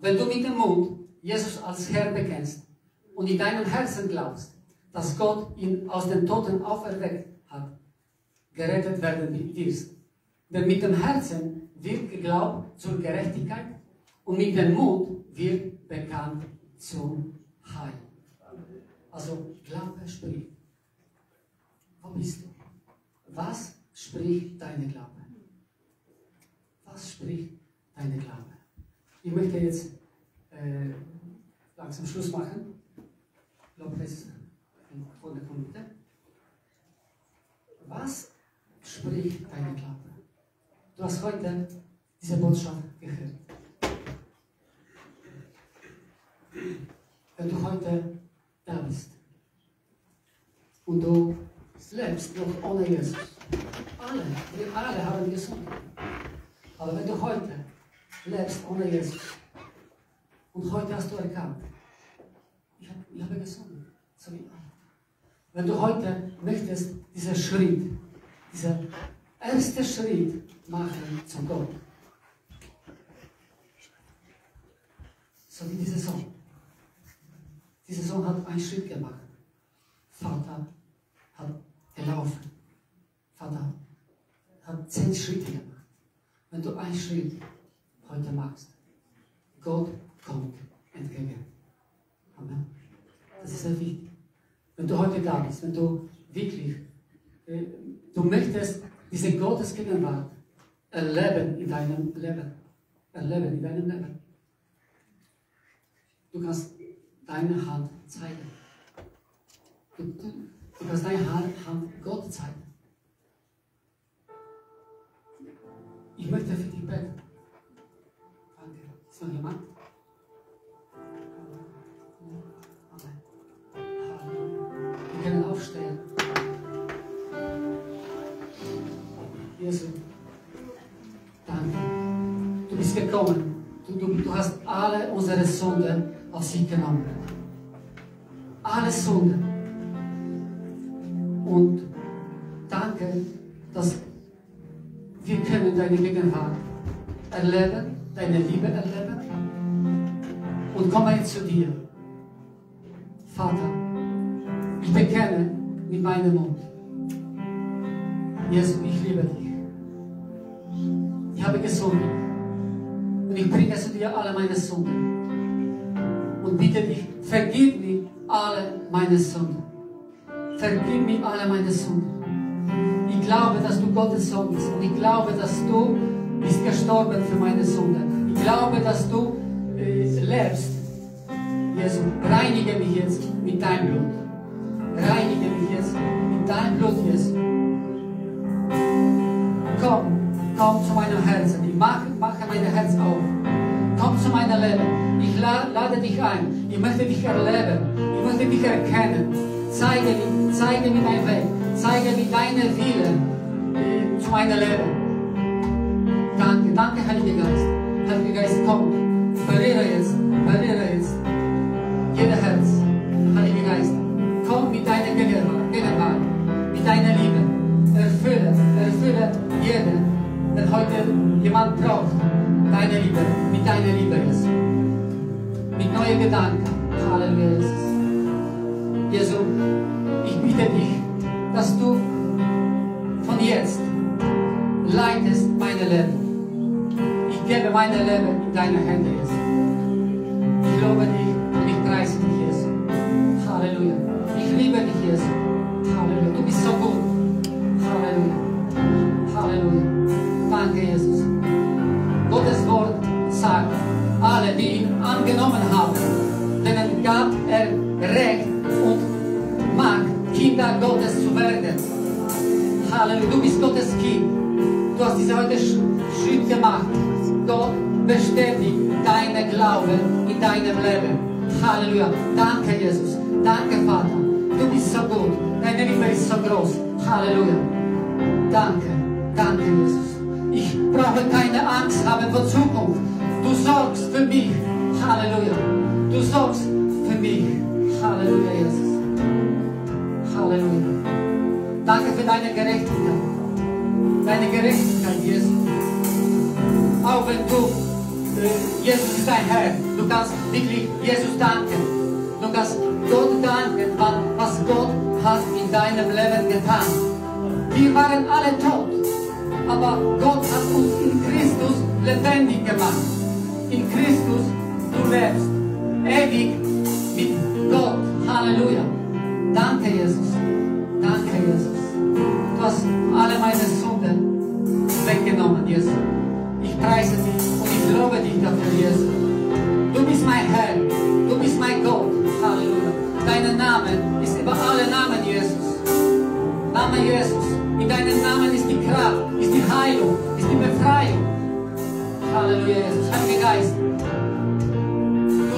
Wenn du mit dem Mund Jesus als Herr bekennst und in deinem Herzen glaubst, dass Gott ihn aus den Toten auferweckt hat, gerettet werden wirst. Denn mit dem Herzen wird geglaubt zur Gerechtigkeit und mit dem Mund wird bekannt zum Heil. Also Glaube spricht. Wo bist du? Was spricht deine Glaube? Was spricht deine Glaube? Ich möchte jetzt äh, langsam Schluss machen. Lobpreis vor der Minute. Was spricht deine Glaube? Du hast heute diese Botschaft gehört. Wenn du heute da bist und du lebst noch ohne Jesus, alle, wir alle haben gesund. Aber wenn du heute lebst ohne Jesus und heute hast du erkannt, ich habe, ich habe gesund, so wie alle. Wenn du heute möchtest, dieser Schritt, dieser erste Schritt machen zu Gott, so wie dieser Sohn. Dieser Sohn hat einen Schritt gemacht. Vater hat gelaufen. Vater hat zehn Schritte gemacht. Wenn du einen Schritt heute machst, Gott kommt entgegen. Amen. Das ist sehr wichtig. Wenn du heute da bist, wenn du wirklich, äh, du möchtest diese Gottesgegenwart erleben in deinem Leben. Erleben in deinem Leben. Du kannst deine Hand zeigen. Du, du, du kannst deine Hand, Hand Gott zeigen. Ich möchte für dich beten. Danke. Ist noch jemand? Wir können aufstehen. Jesus, danke. Du bist gekommen. Du, du, du hast alle unsere Sünden auf sich genommen. Alle Sünden. Und danke, dass wir können deine Gegenwart erleben, deine Liebe erleben und kommen zu dir. Vater, ich bekenne mit meinem Mund, Jesus, ich liebe dich. Ich habe gesündigt und ich bringe zu dir alle meine Sünden und bitte dich, vergib mir alle meine Sünden. Vergib mir alle meine Sünden. Ich glaube, dass du Gottes Sohn bist. Und ich glaube, dass du bist gestorben für meine Sünden. Ich glaube, dass du äh, lebst. Jesus, reinige mich jetzt mit deinem Blut. Reinige mich jetzt mit deinem Blut, Jesus. Komm, komm zu meinem Herzen. Ich mache, mache mein Herz auf. Komm zu meinem Leben. Ich la lade dich ein. Ich möchte dich erleben. Ich möchte dich erkennen. Zeige mir, zeige mir deinen Weg. Zeige mir deine Wille äh, zu meinem Leben. Danke, danke, Heiliger Geist. Heiliger Geist, komm. Berühre jetzt, berühre jetzt. Jeder Herz, Heiliger Geist, komm mit deiner Gegenwart, mit deiner Liebe. Erfülle, erfülle jeden, der heute jemand braucht. Deine Liebe, mit deiner Liebe jetzt. Mit neuen Gedanken, Heiliger Jesus. Jesu, ich bitte dich, dass du von jetzt leitest mein Leben. Ich gebe mein Leben in deine Hände, Jesus. Ich lobe dich und ich preise dich, Jesus. Halleluja. Ich liebe dich, Jesus. Halleluja. Du bist so gut. Halleluja. Halleluja. Danke, Jesus. Gottes Wort sagt, alle, die ihn angenommen haben, denen gab er Recht und Gottes zu werden. Halleluja, du bist Gottes Kind. Du hast diese heute Schritt gemacht. Gott bestätigt deinen Glauben in deinem Leben. Halleluja. Danke, Jesus. Danke, Vater. Du bist so gut. Deine Liebe ist so groß. Halleluja. Danke. Danke, Jesus. Ich brauche keine Angst haben vor Zukunft. Du sorgst für mich. Halleluja. Du sorgst für mich. Halleluja, Jesus. Halleluja. Danke für deine Gerechtigkeit. Deine Gerechtigkeit, Jesus. Auch wenn du, äh, Jesus ist dein Herr, du kannst wirklich Jesus danken. Du kannst Gott danken, was Gott hat in deinem Leben getan. Wir waren alle tot, aber Gott hat uns in Christus lebendig gemacht. In Christus, du lebst ewig mit Gott. Halleluja. Danke, Jesus. Danke, Jesus. Du hast alle meine Sünden weggenommen, Jesus. Ich preise dich und ich lobe dich dafür, Jesus. Du bist mein Herr. Du bist mein Gott. Halleluja. Dein Name ist über alle Namen, Jesus. Name Jesus. In deinem Namen ist die Kraft, ist die Heilung, ist die Befreiung. Halleluja, Jesus. Heiliger Geist.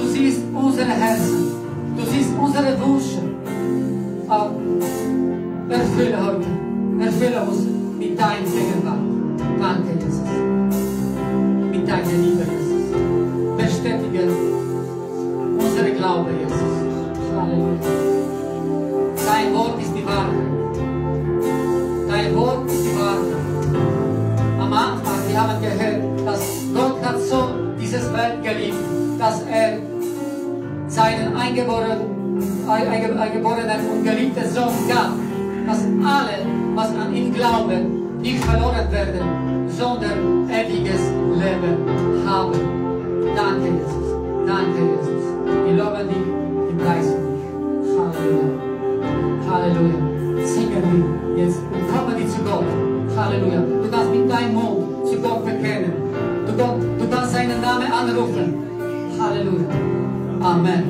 Du siehst unsere Herzen. Du siehst unsere Wünsche. Auch erfülle heute. Erfülle uns mit deinem Gegenwart. Danke, Jesus. Mit deiner Liebe, Jesus. Bestätige unsere Glaube, Jesus. Halleluja. Dein Wort ist die Wahrheit. Dein Wort ist die Wahrheit. Am Anfang, wir haben gehört, dass Gott hat so dieses Welt geliebt, dass er seinen eingeborenen, eingeborenen und geliebten Sohn gab, dass alle, was an ihn glauben, nicht verloren werden, sondern ewiges Leben haben. Danke, Jesus. Danke, Jesus. Wir loben dich, wir preisen dich. Halleluja. Halleluja. Singen wir jetzt und kommen wir zu Gott. Halleluja. Du kannst mit deinem Mund zu Gott bekennen. Du, Gott, du kannst seinen Namen anrufen. Halleluja. Amen.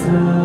Thank you.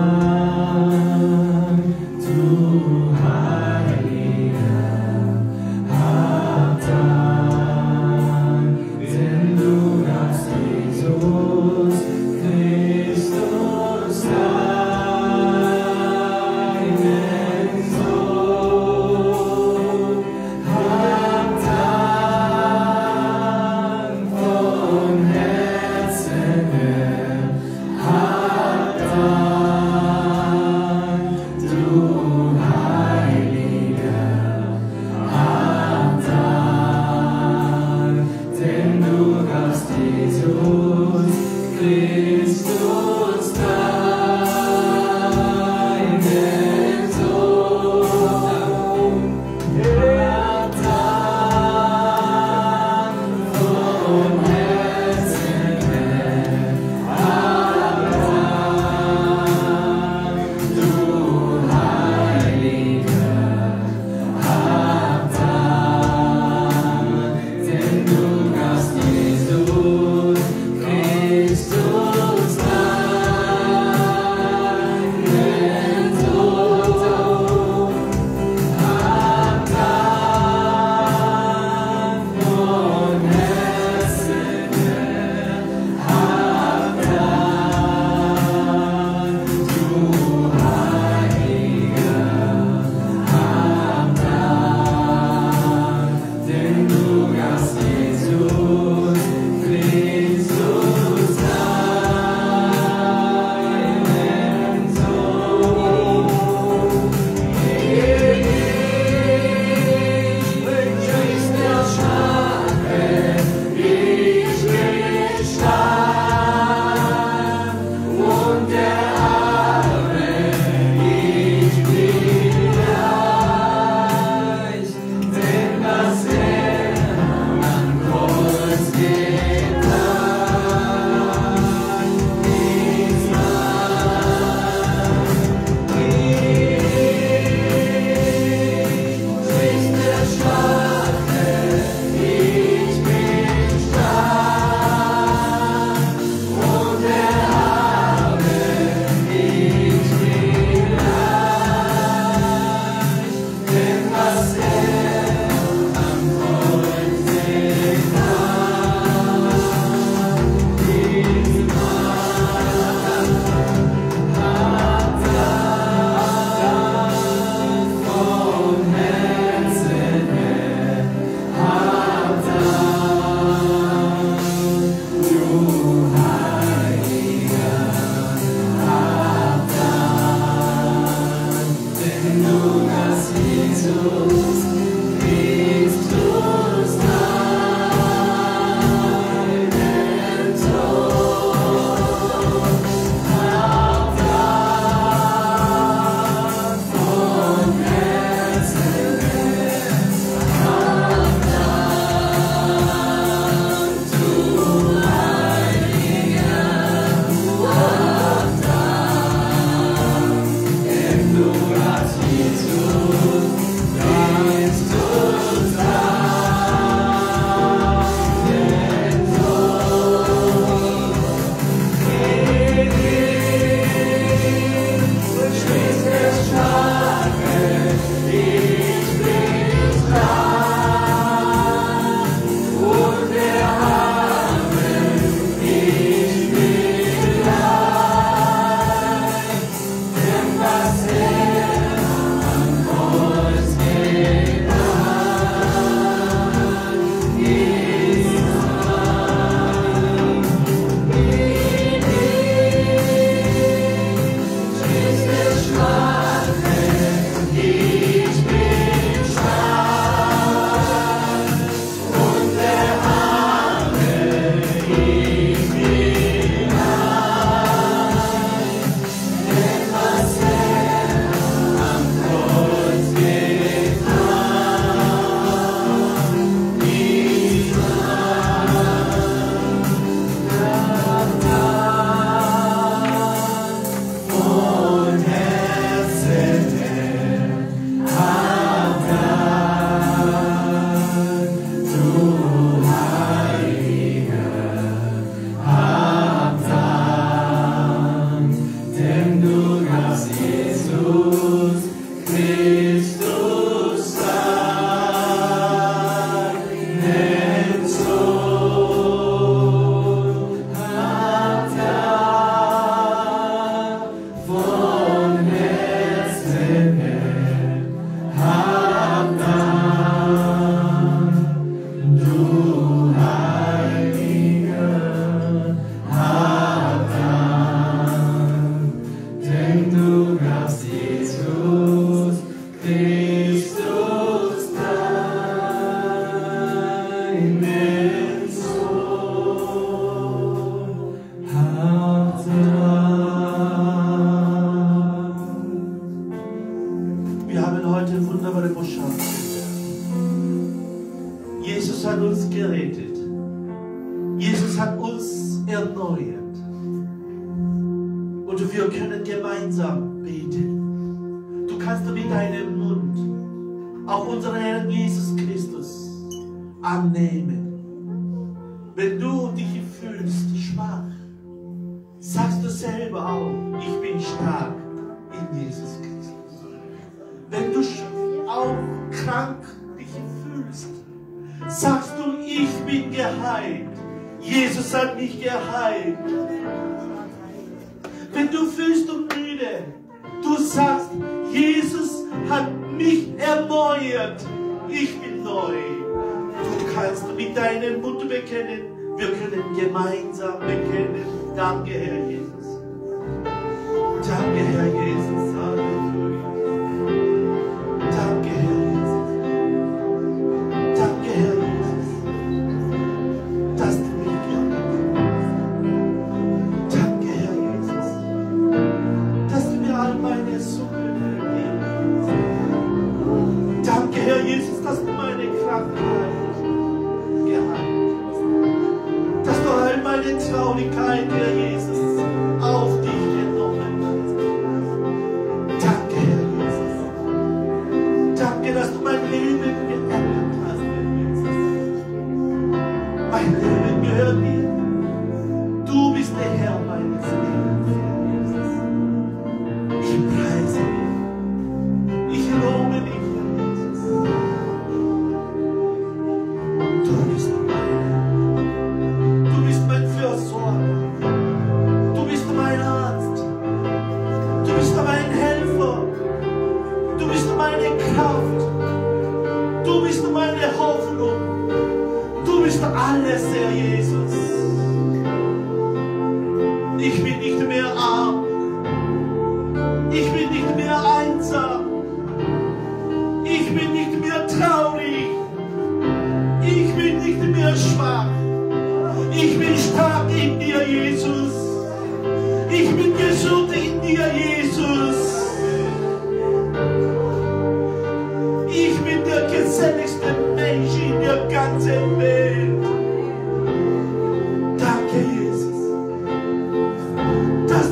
Dass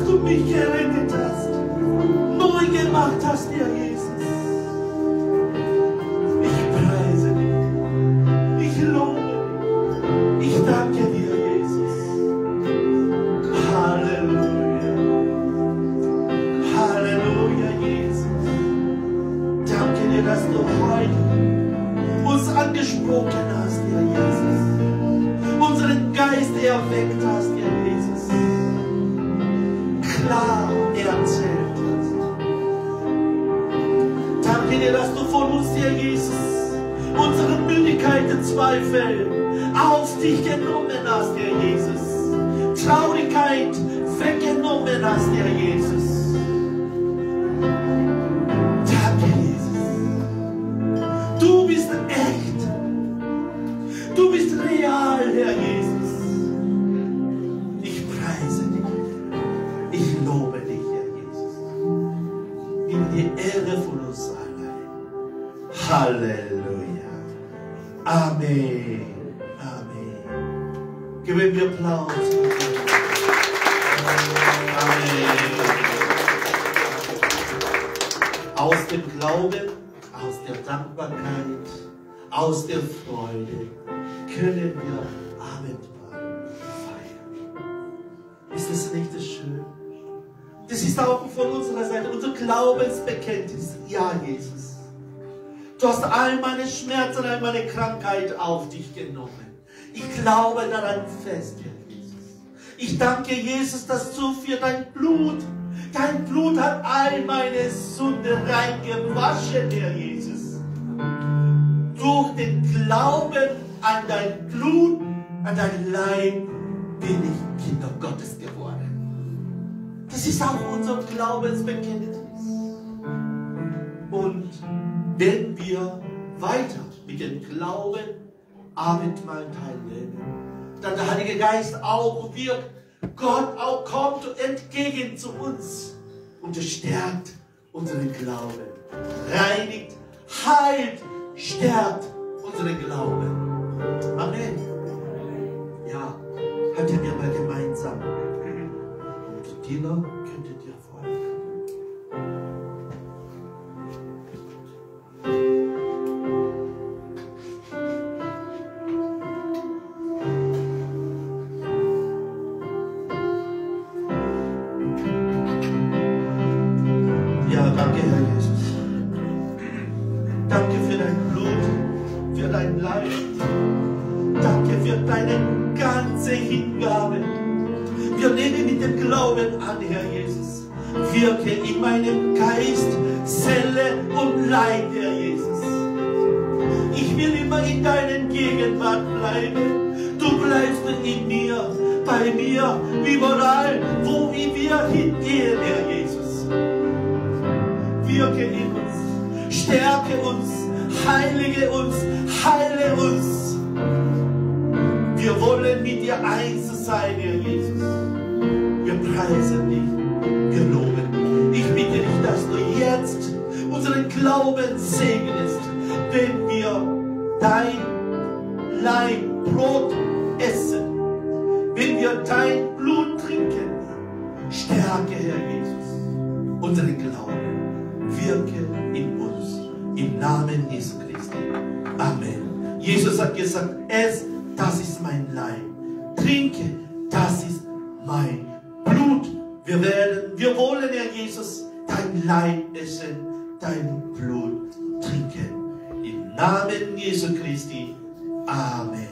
du mich gerettet hast, neu gemacht hast, Herr Jesus. danke, dass du heute uns angesprochen hast, Herr Jesus. Unseren Geist erweckt hast, Herr Jesus. Klar erzählt hast. Danke dir, dass du von uns, Herr Jesus, unsere Müdigkeiten, Zweifel auf dich genommen hast, Herr Jesus. Traurigkeit weggenommen hast, Herr Jesus. Herr Jesus, ich preise dich, ich lobe dich, Herr Jesus, in die Ehre von uns allein. Halleluja, Amen, Amen. Geben wir Applaus. Amen. Aus dem Glauben, aus der Dankbarkeit, aus der Freude können wir Abendmahl feiern. Ist das nicht schön? Das ist auch von unserer Seite unser Glaubensbekenntnis. Ja, Jesus, du hast all meine Schmerzen, all meine Krankheit auf dich genommen. Ich glaube daran fest, Herr Jesus. Ich danke, Jesus, dass du für dein Blut, dein Blut hat all meine Sünde reingewaschen, Herr Jesus. Durch den Glauben an dein Blut, an dein Leib bin ich Kinder Gottes geworden. Das ist auch unser Glaubensbekenntnis. Und wenn wir weiter mit dem Glauben Abendmahl teilnehmen, dann der Heilige Geist auch wirkt, Gott auch kommt entgegen zu uns und stärkt unseren Glauben, reinigt, heilt, stärkt unseren Glauben. Amen. Ja, haltet ihr mal gemeinsam. Und die Diener könntet ihr folgen. Ja, danke, Herr Jesus. Danke für dein Blut, für dein Leid. Danke für deinen ganze Hingabe. Wir nehmen mit dem Glauben an, Herr Jesus. Wirke in meinem Geist, Seele und Leib, Herr Jesus. Ich will immer in deiner Gegenwart bleiben. Du bleibst in mir, bei mir, überall, wo wir hingehen, Herr Jesus. Wirke in uns, stärke uns, heilige uns, heile uns. Wir wollen mit dir eins sein, Herr Jesus. Wir preisen dich, wir loben dich. Ich bitte dich, dass du jetzt unseren Glauben segnest, wenn wir dein Leibbrot essen, wenn wir dein Blut trinken. Stärke, Herr Jesus, unseren Glauben. Wirke in uns, im Namen Jesu Christi. Amen. Jesus hat gesagt, es das ist mein Leib. Trinke, das ist mein Blut. Wir werden, wir wollen, Herr Jesus, dein Leib essen, dein Blut trinken. Im Namen Jesu Christi. Amen.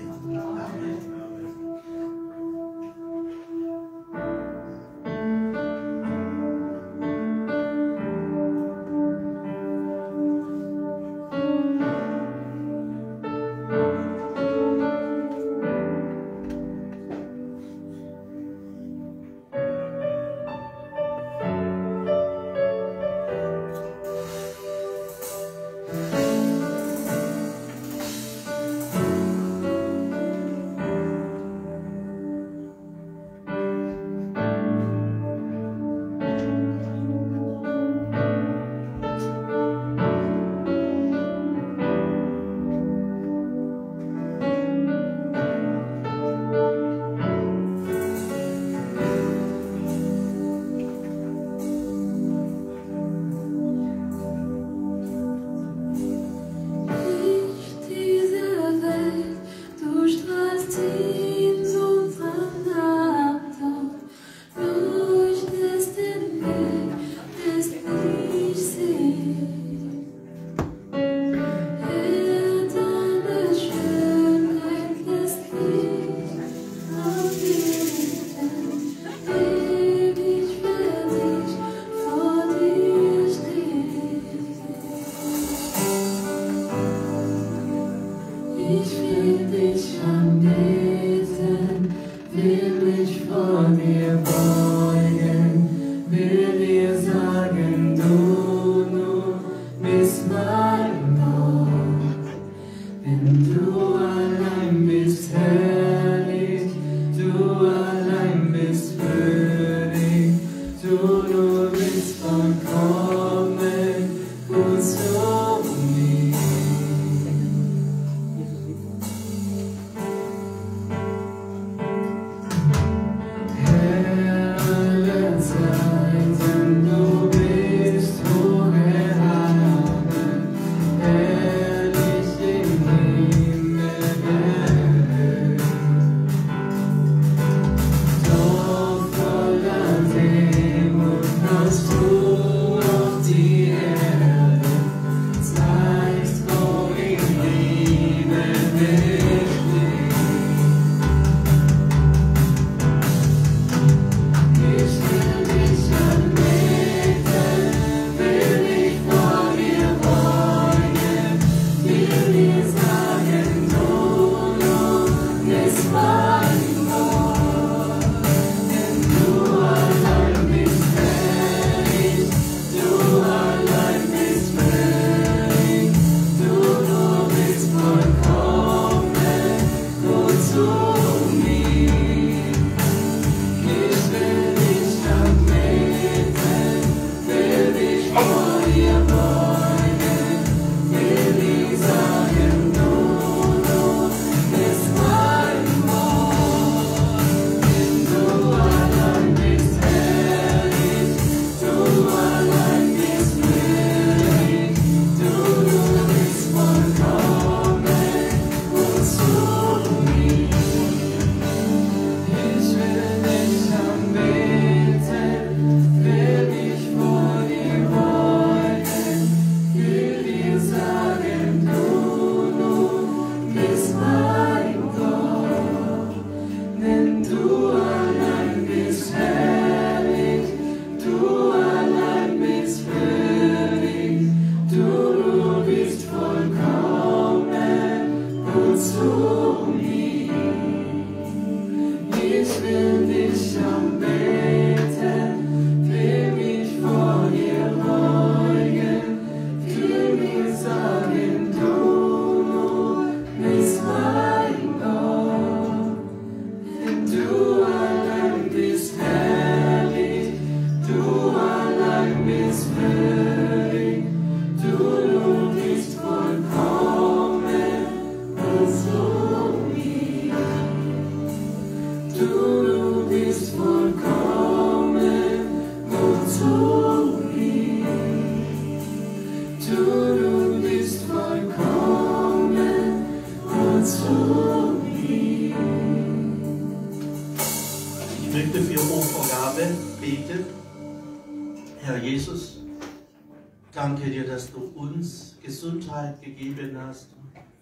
gegeben hast,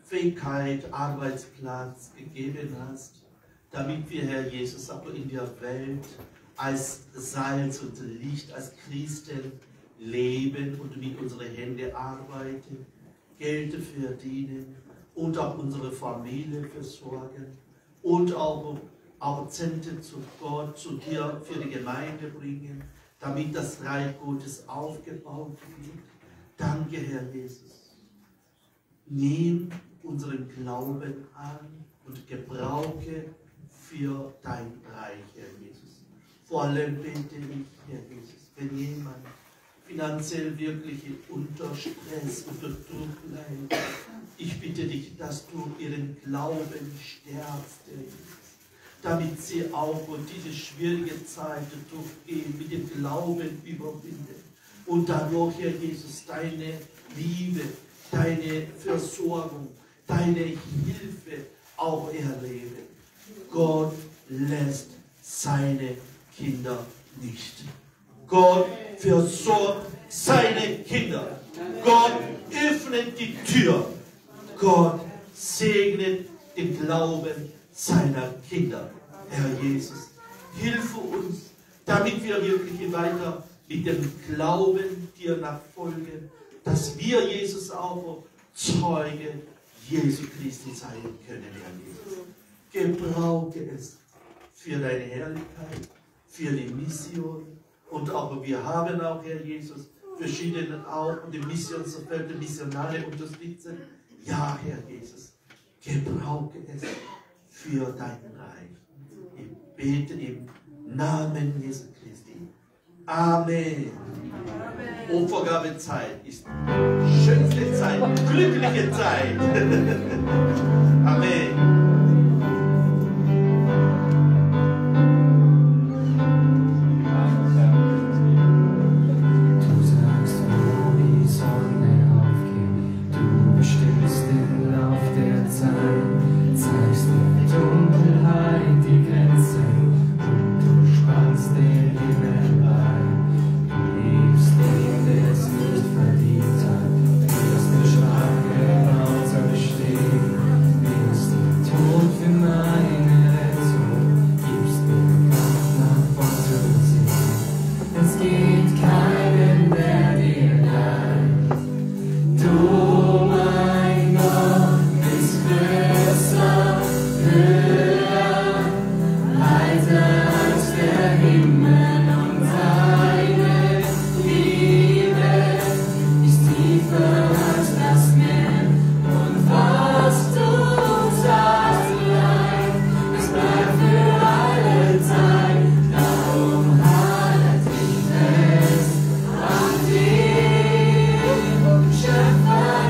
Fähigkeit, Arbeitsplatz gegeben hast, damit wir, Herr Jesus, aber in der Welt als Salz und Licht, als Christen leben und mit unseren Händen arbeiten, Geld verdienen und auch unsere Familie versorgen und auch Akzente zu Gott, zu dir, für die Gemeinde bringen, damit das Reich Gottes aufgebaut wird. Danke, Herr Jesus. Nimm unseren Glauben an und gebrauche für dein Reich, Herr Jesus. Vor allem bete ich, Herr Jesus, wenn jemand finanziell wirklich unter Stress und Druck leidet, ich bitte dich, dass du ihren Glauben stärkst, Herr Jesus, damit sie auch diese schwierige Zeit durchgehen, mit dem Glauben überwinden und dadurch, Herr Jesus, deine Liebe, deine Versorgung, deine Hilfe auch erleben. Gott lässt seine Kinder nicht. Gott versorgt seine Kinder. Gott öffnet die Tür. Gott segnet den Glauben seiner Kinder. Herr Jesus, hilfe uns, damit wir wirklich weiter mit dem Glauben dir nachfolgen, dass wir, Jesus, auch Zeuge Jesu Christi sein können, Herr Jesus. Gebrauche es für deine Herrlichkeit, für die Mission. Und auch wir haben auch, Herr Jesus, verschiedene auch die Missionsfelder, Missionare unterstützen. Ja, Herr Jesus, gebrauche es für dein Reich. Ich bete im Namen Jesu Christi. Amen. Amen. Opfergabezeit ist schönste Zeit, glückliche Zeit. Amen. Bye.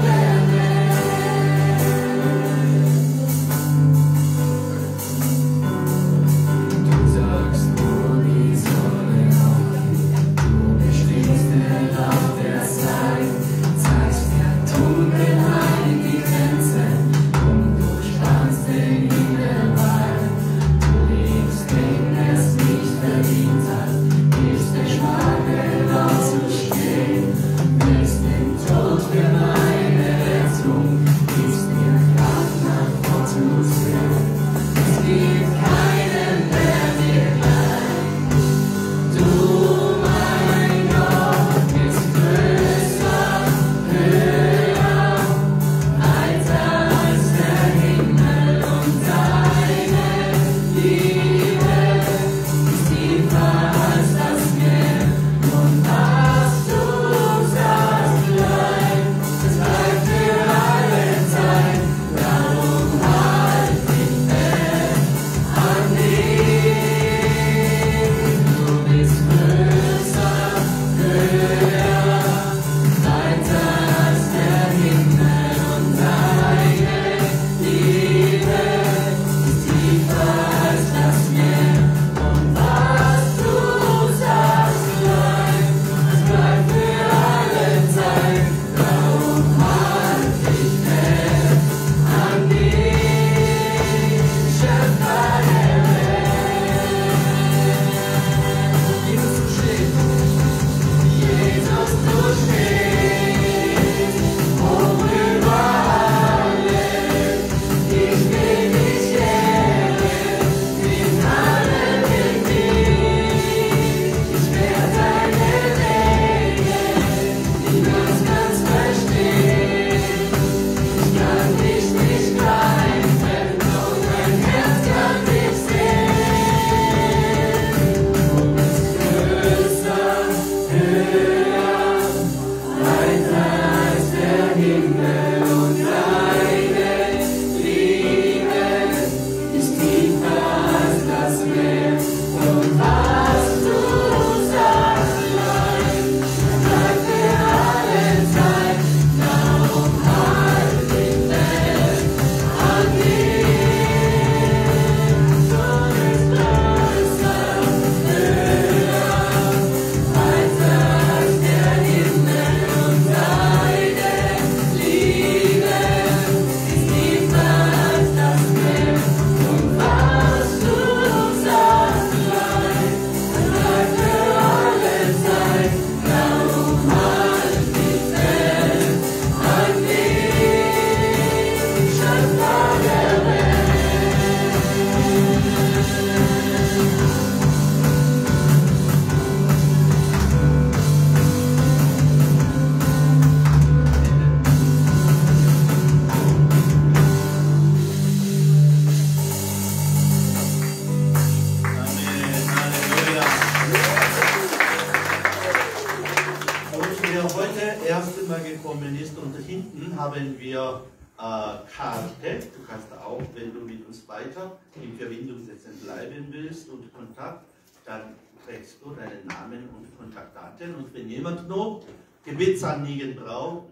da hinten haben wir äh, Karte. Du kannst auch, wenn du mit uns weiter in Verbindung setzen bleiben willst und Kontakt, dann trägst du deinen Namen und Kontaktdaten. Und wenn jemand noch Gebetsanliegen braucht,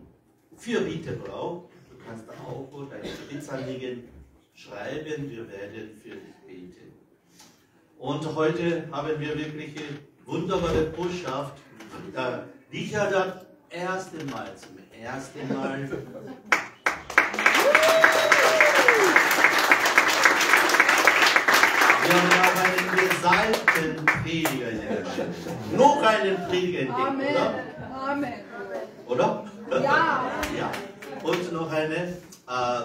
für Bitte braucht, du kannst auch deine Gebetsanliegen schreiben. Wir werden für dich beten. Und heute haben wir wirklich eine wunderbare Botschaft. Da ich ja das erste Mal, zum ersten Mal wir haben einen gesalbten Prediger in der Welt. Noch einen Prediger entdeckt, Amen. Oder? Amen. Oder? Ja. Ja. Und noch eine, äh,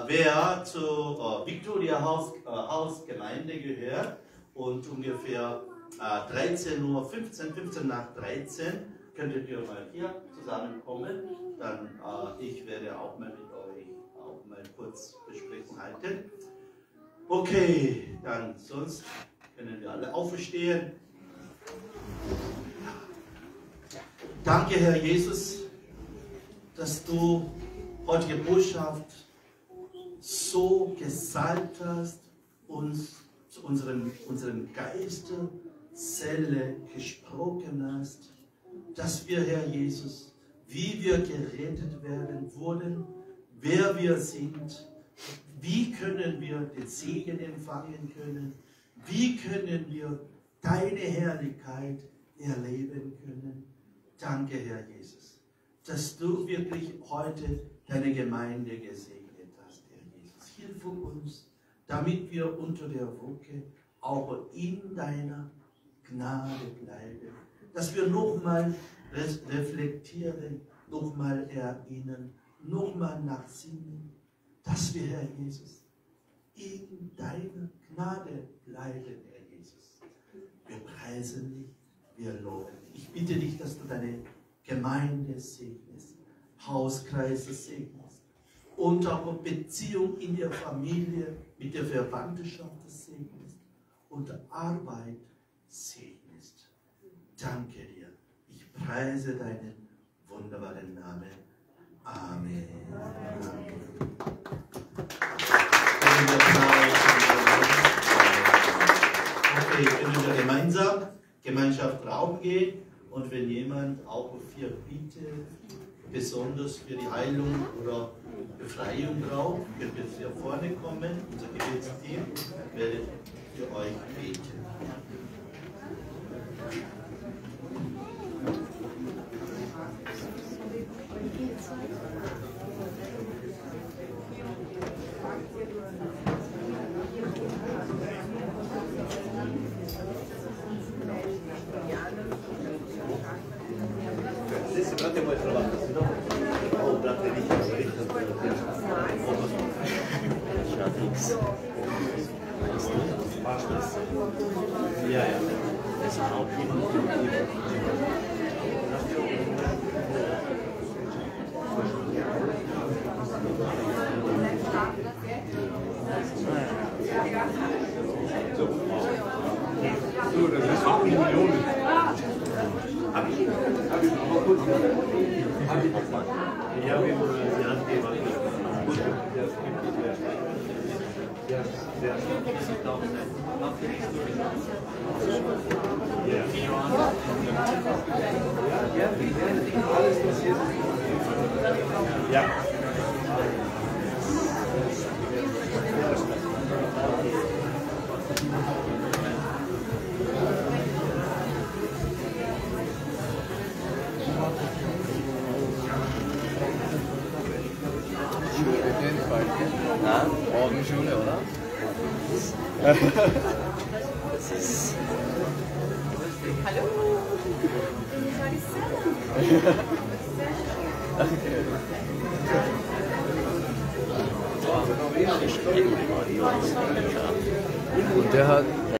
wer zur äh, Victoria Haus, äh, Haus Gemeinde gehört und ungefähr äh, dreizehn Uhr fünfzehn, fünfzehn nach dreizehn könntet ihr mal hier zusammenkommen. Dann äh, ich werde auch mal mit euch auch mal kurz Besprechung halten. Okay, dann sonst können wir alle aufstehen. Danke, Herr Jesus, dass du heutige Botschaft so gesalbt hast, uns zu unserem, unserem Geiste, Seele gesprochen hast, dass wir, Herr Jesus, wie wir gerettet werden wurden, wer wir sind, wie können wir den Segen empfangen können? Wie können wir deine Herrlichkeit erleben können? Danke, Herr Jesus, dass du wirklich heute deine Gemeinde gesegnet hast, Herr Jesus. Hilf uns, damit wir unter der Woche auch in deiner Gnade bleiben. Dass wir nochmal reflektieren, nochmal erinnern, nochmal nachsinnen. Dass wir, Herr Jesus, in deiner Gnade bleiben, Herr Jesus. Wir preisen dich, wir loben dich. Ich bitte dich, dass du deine Gemeinde segnest, Hauskreise segnest und auch Beziehung in der Familie, mit der Verwandtschaft segnest und Arbeit segnest. Danke dir. Ich preise deinen wunderbaren Namen. Amen. Okay, können wir gemeinsam Gemeinschaft Raum gehen und wenn jemand auch für Bitte, besonders für die Heilung oder Befreiung braucht, könnt ihr hier vorne kommen. Unser Gebetsteam wird für euch beten. Und der hat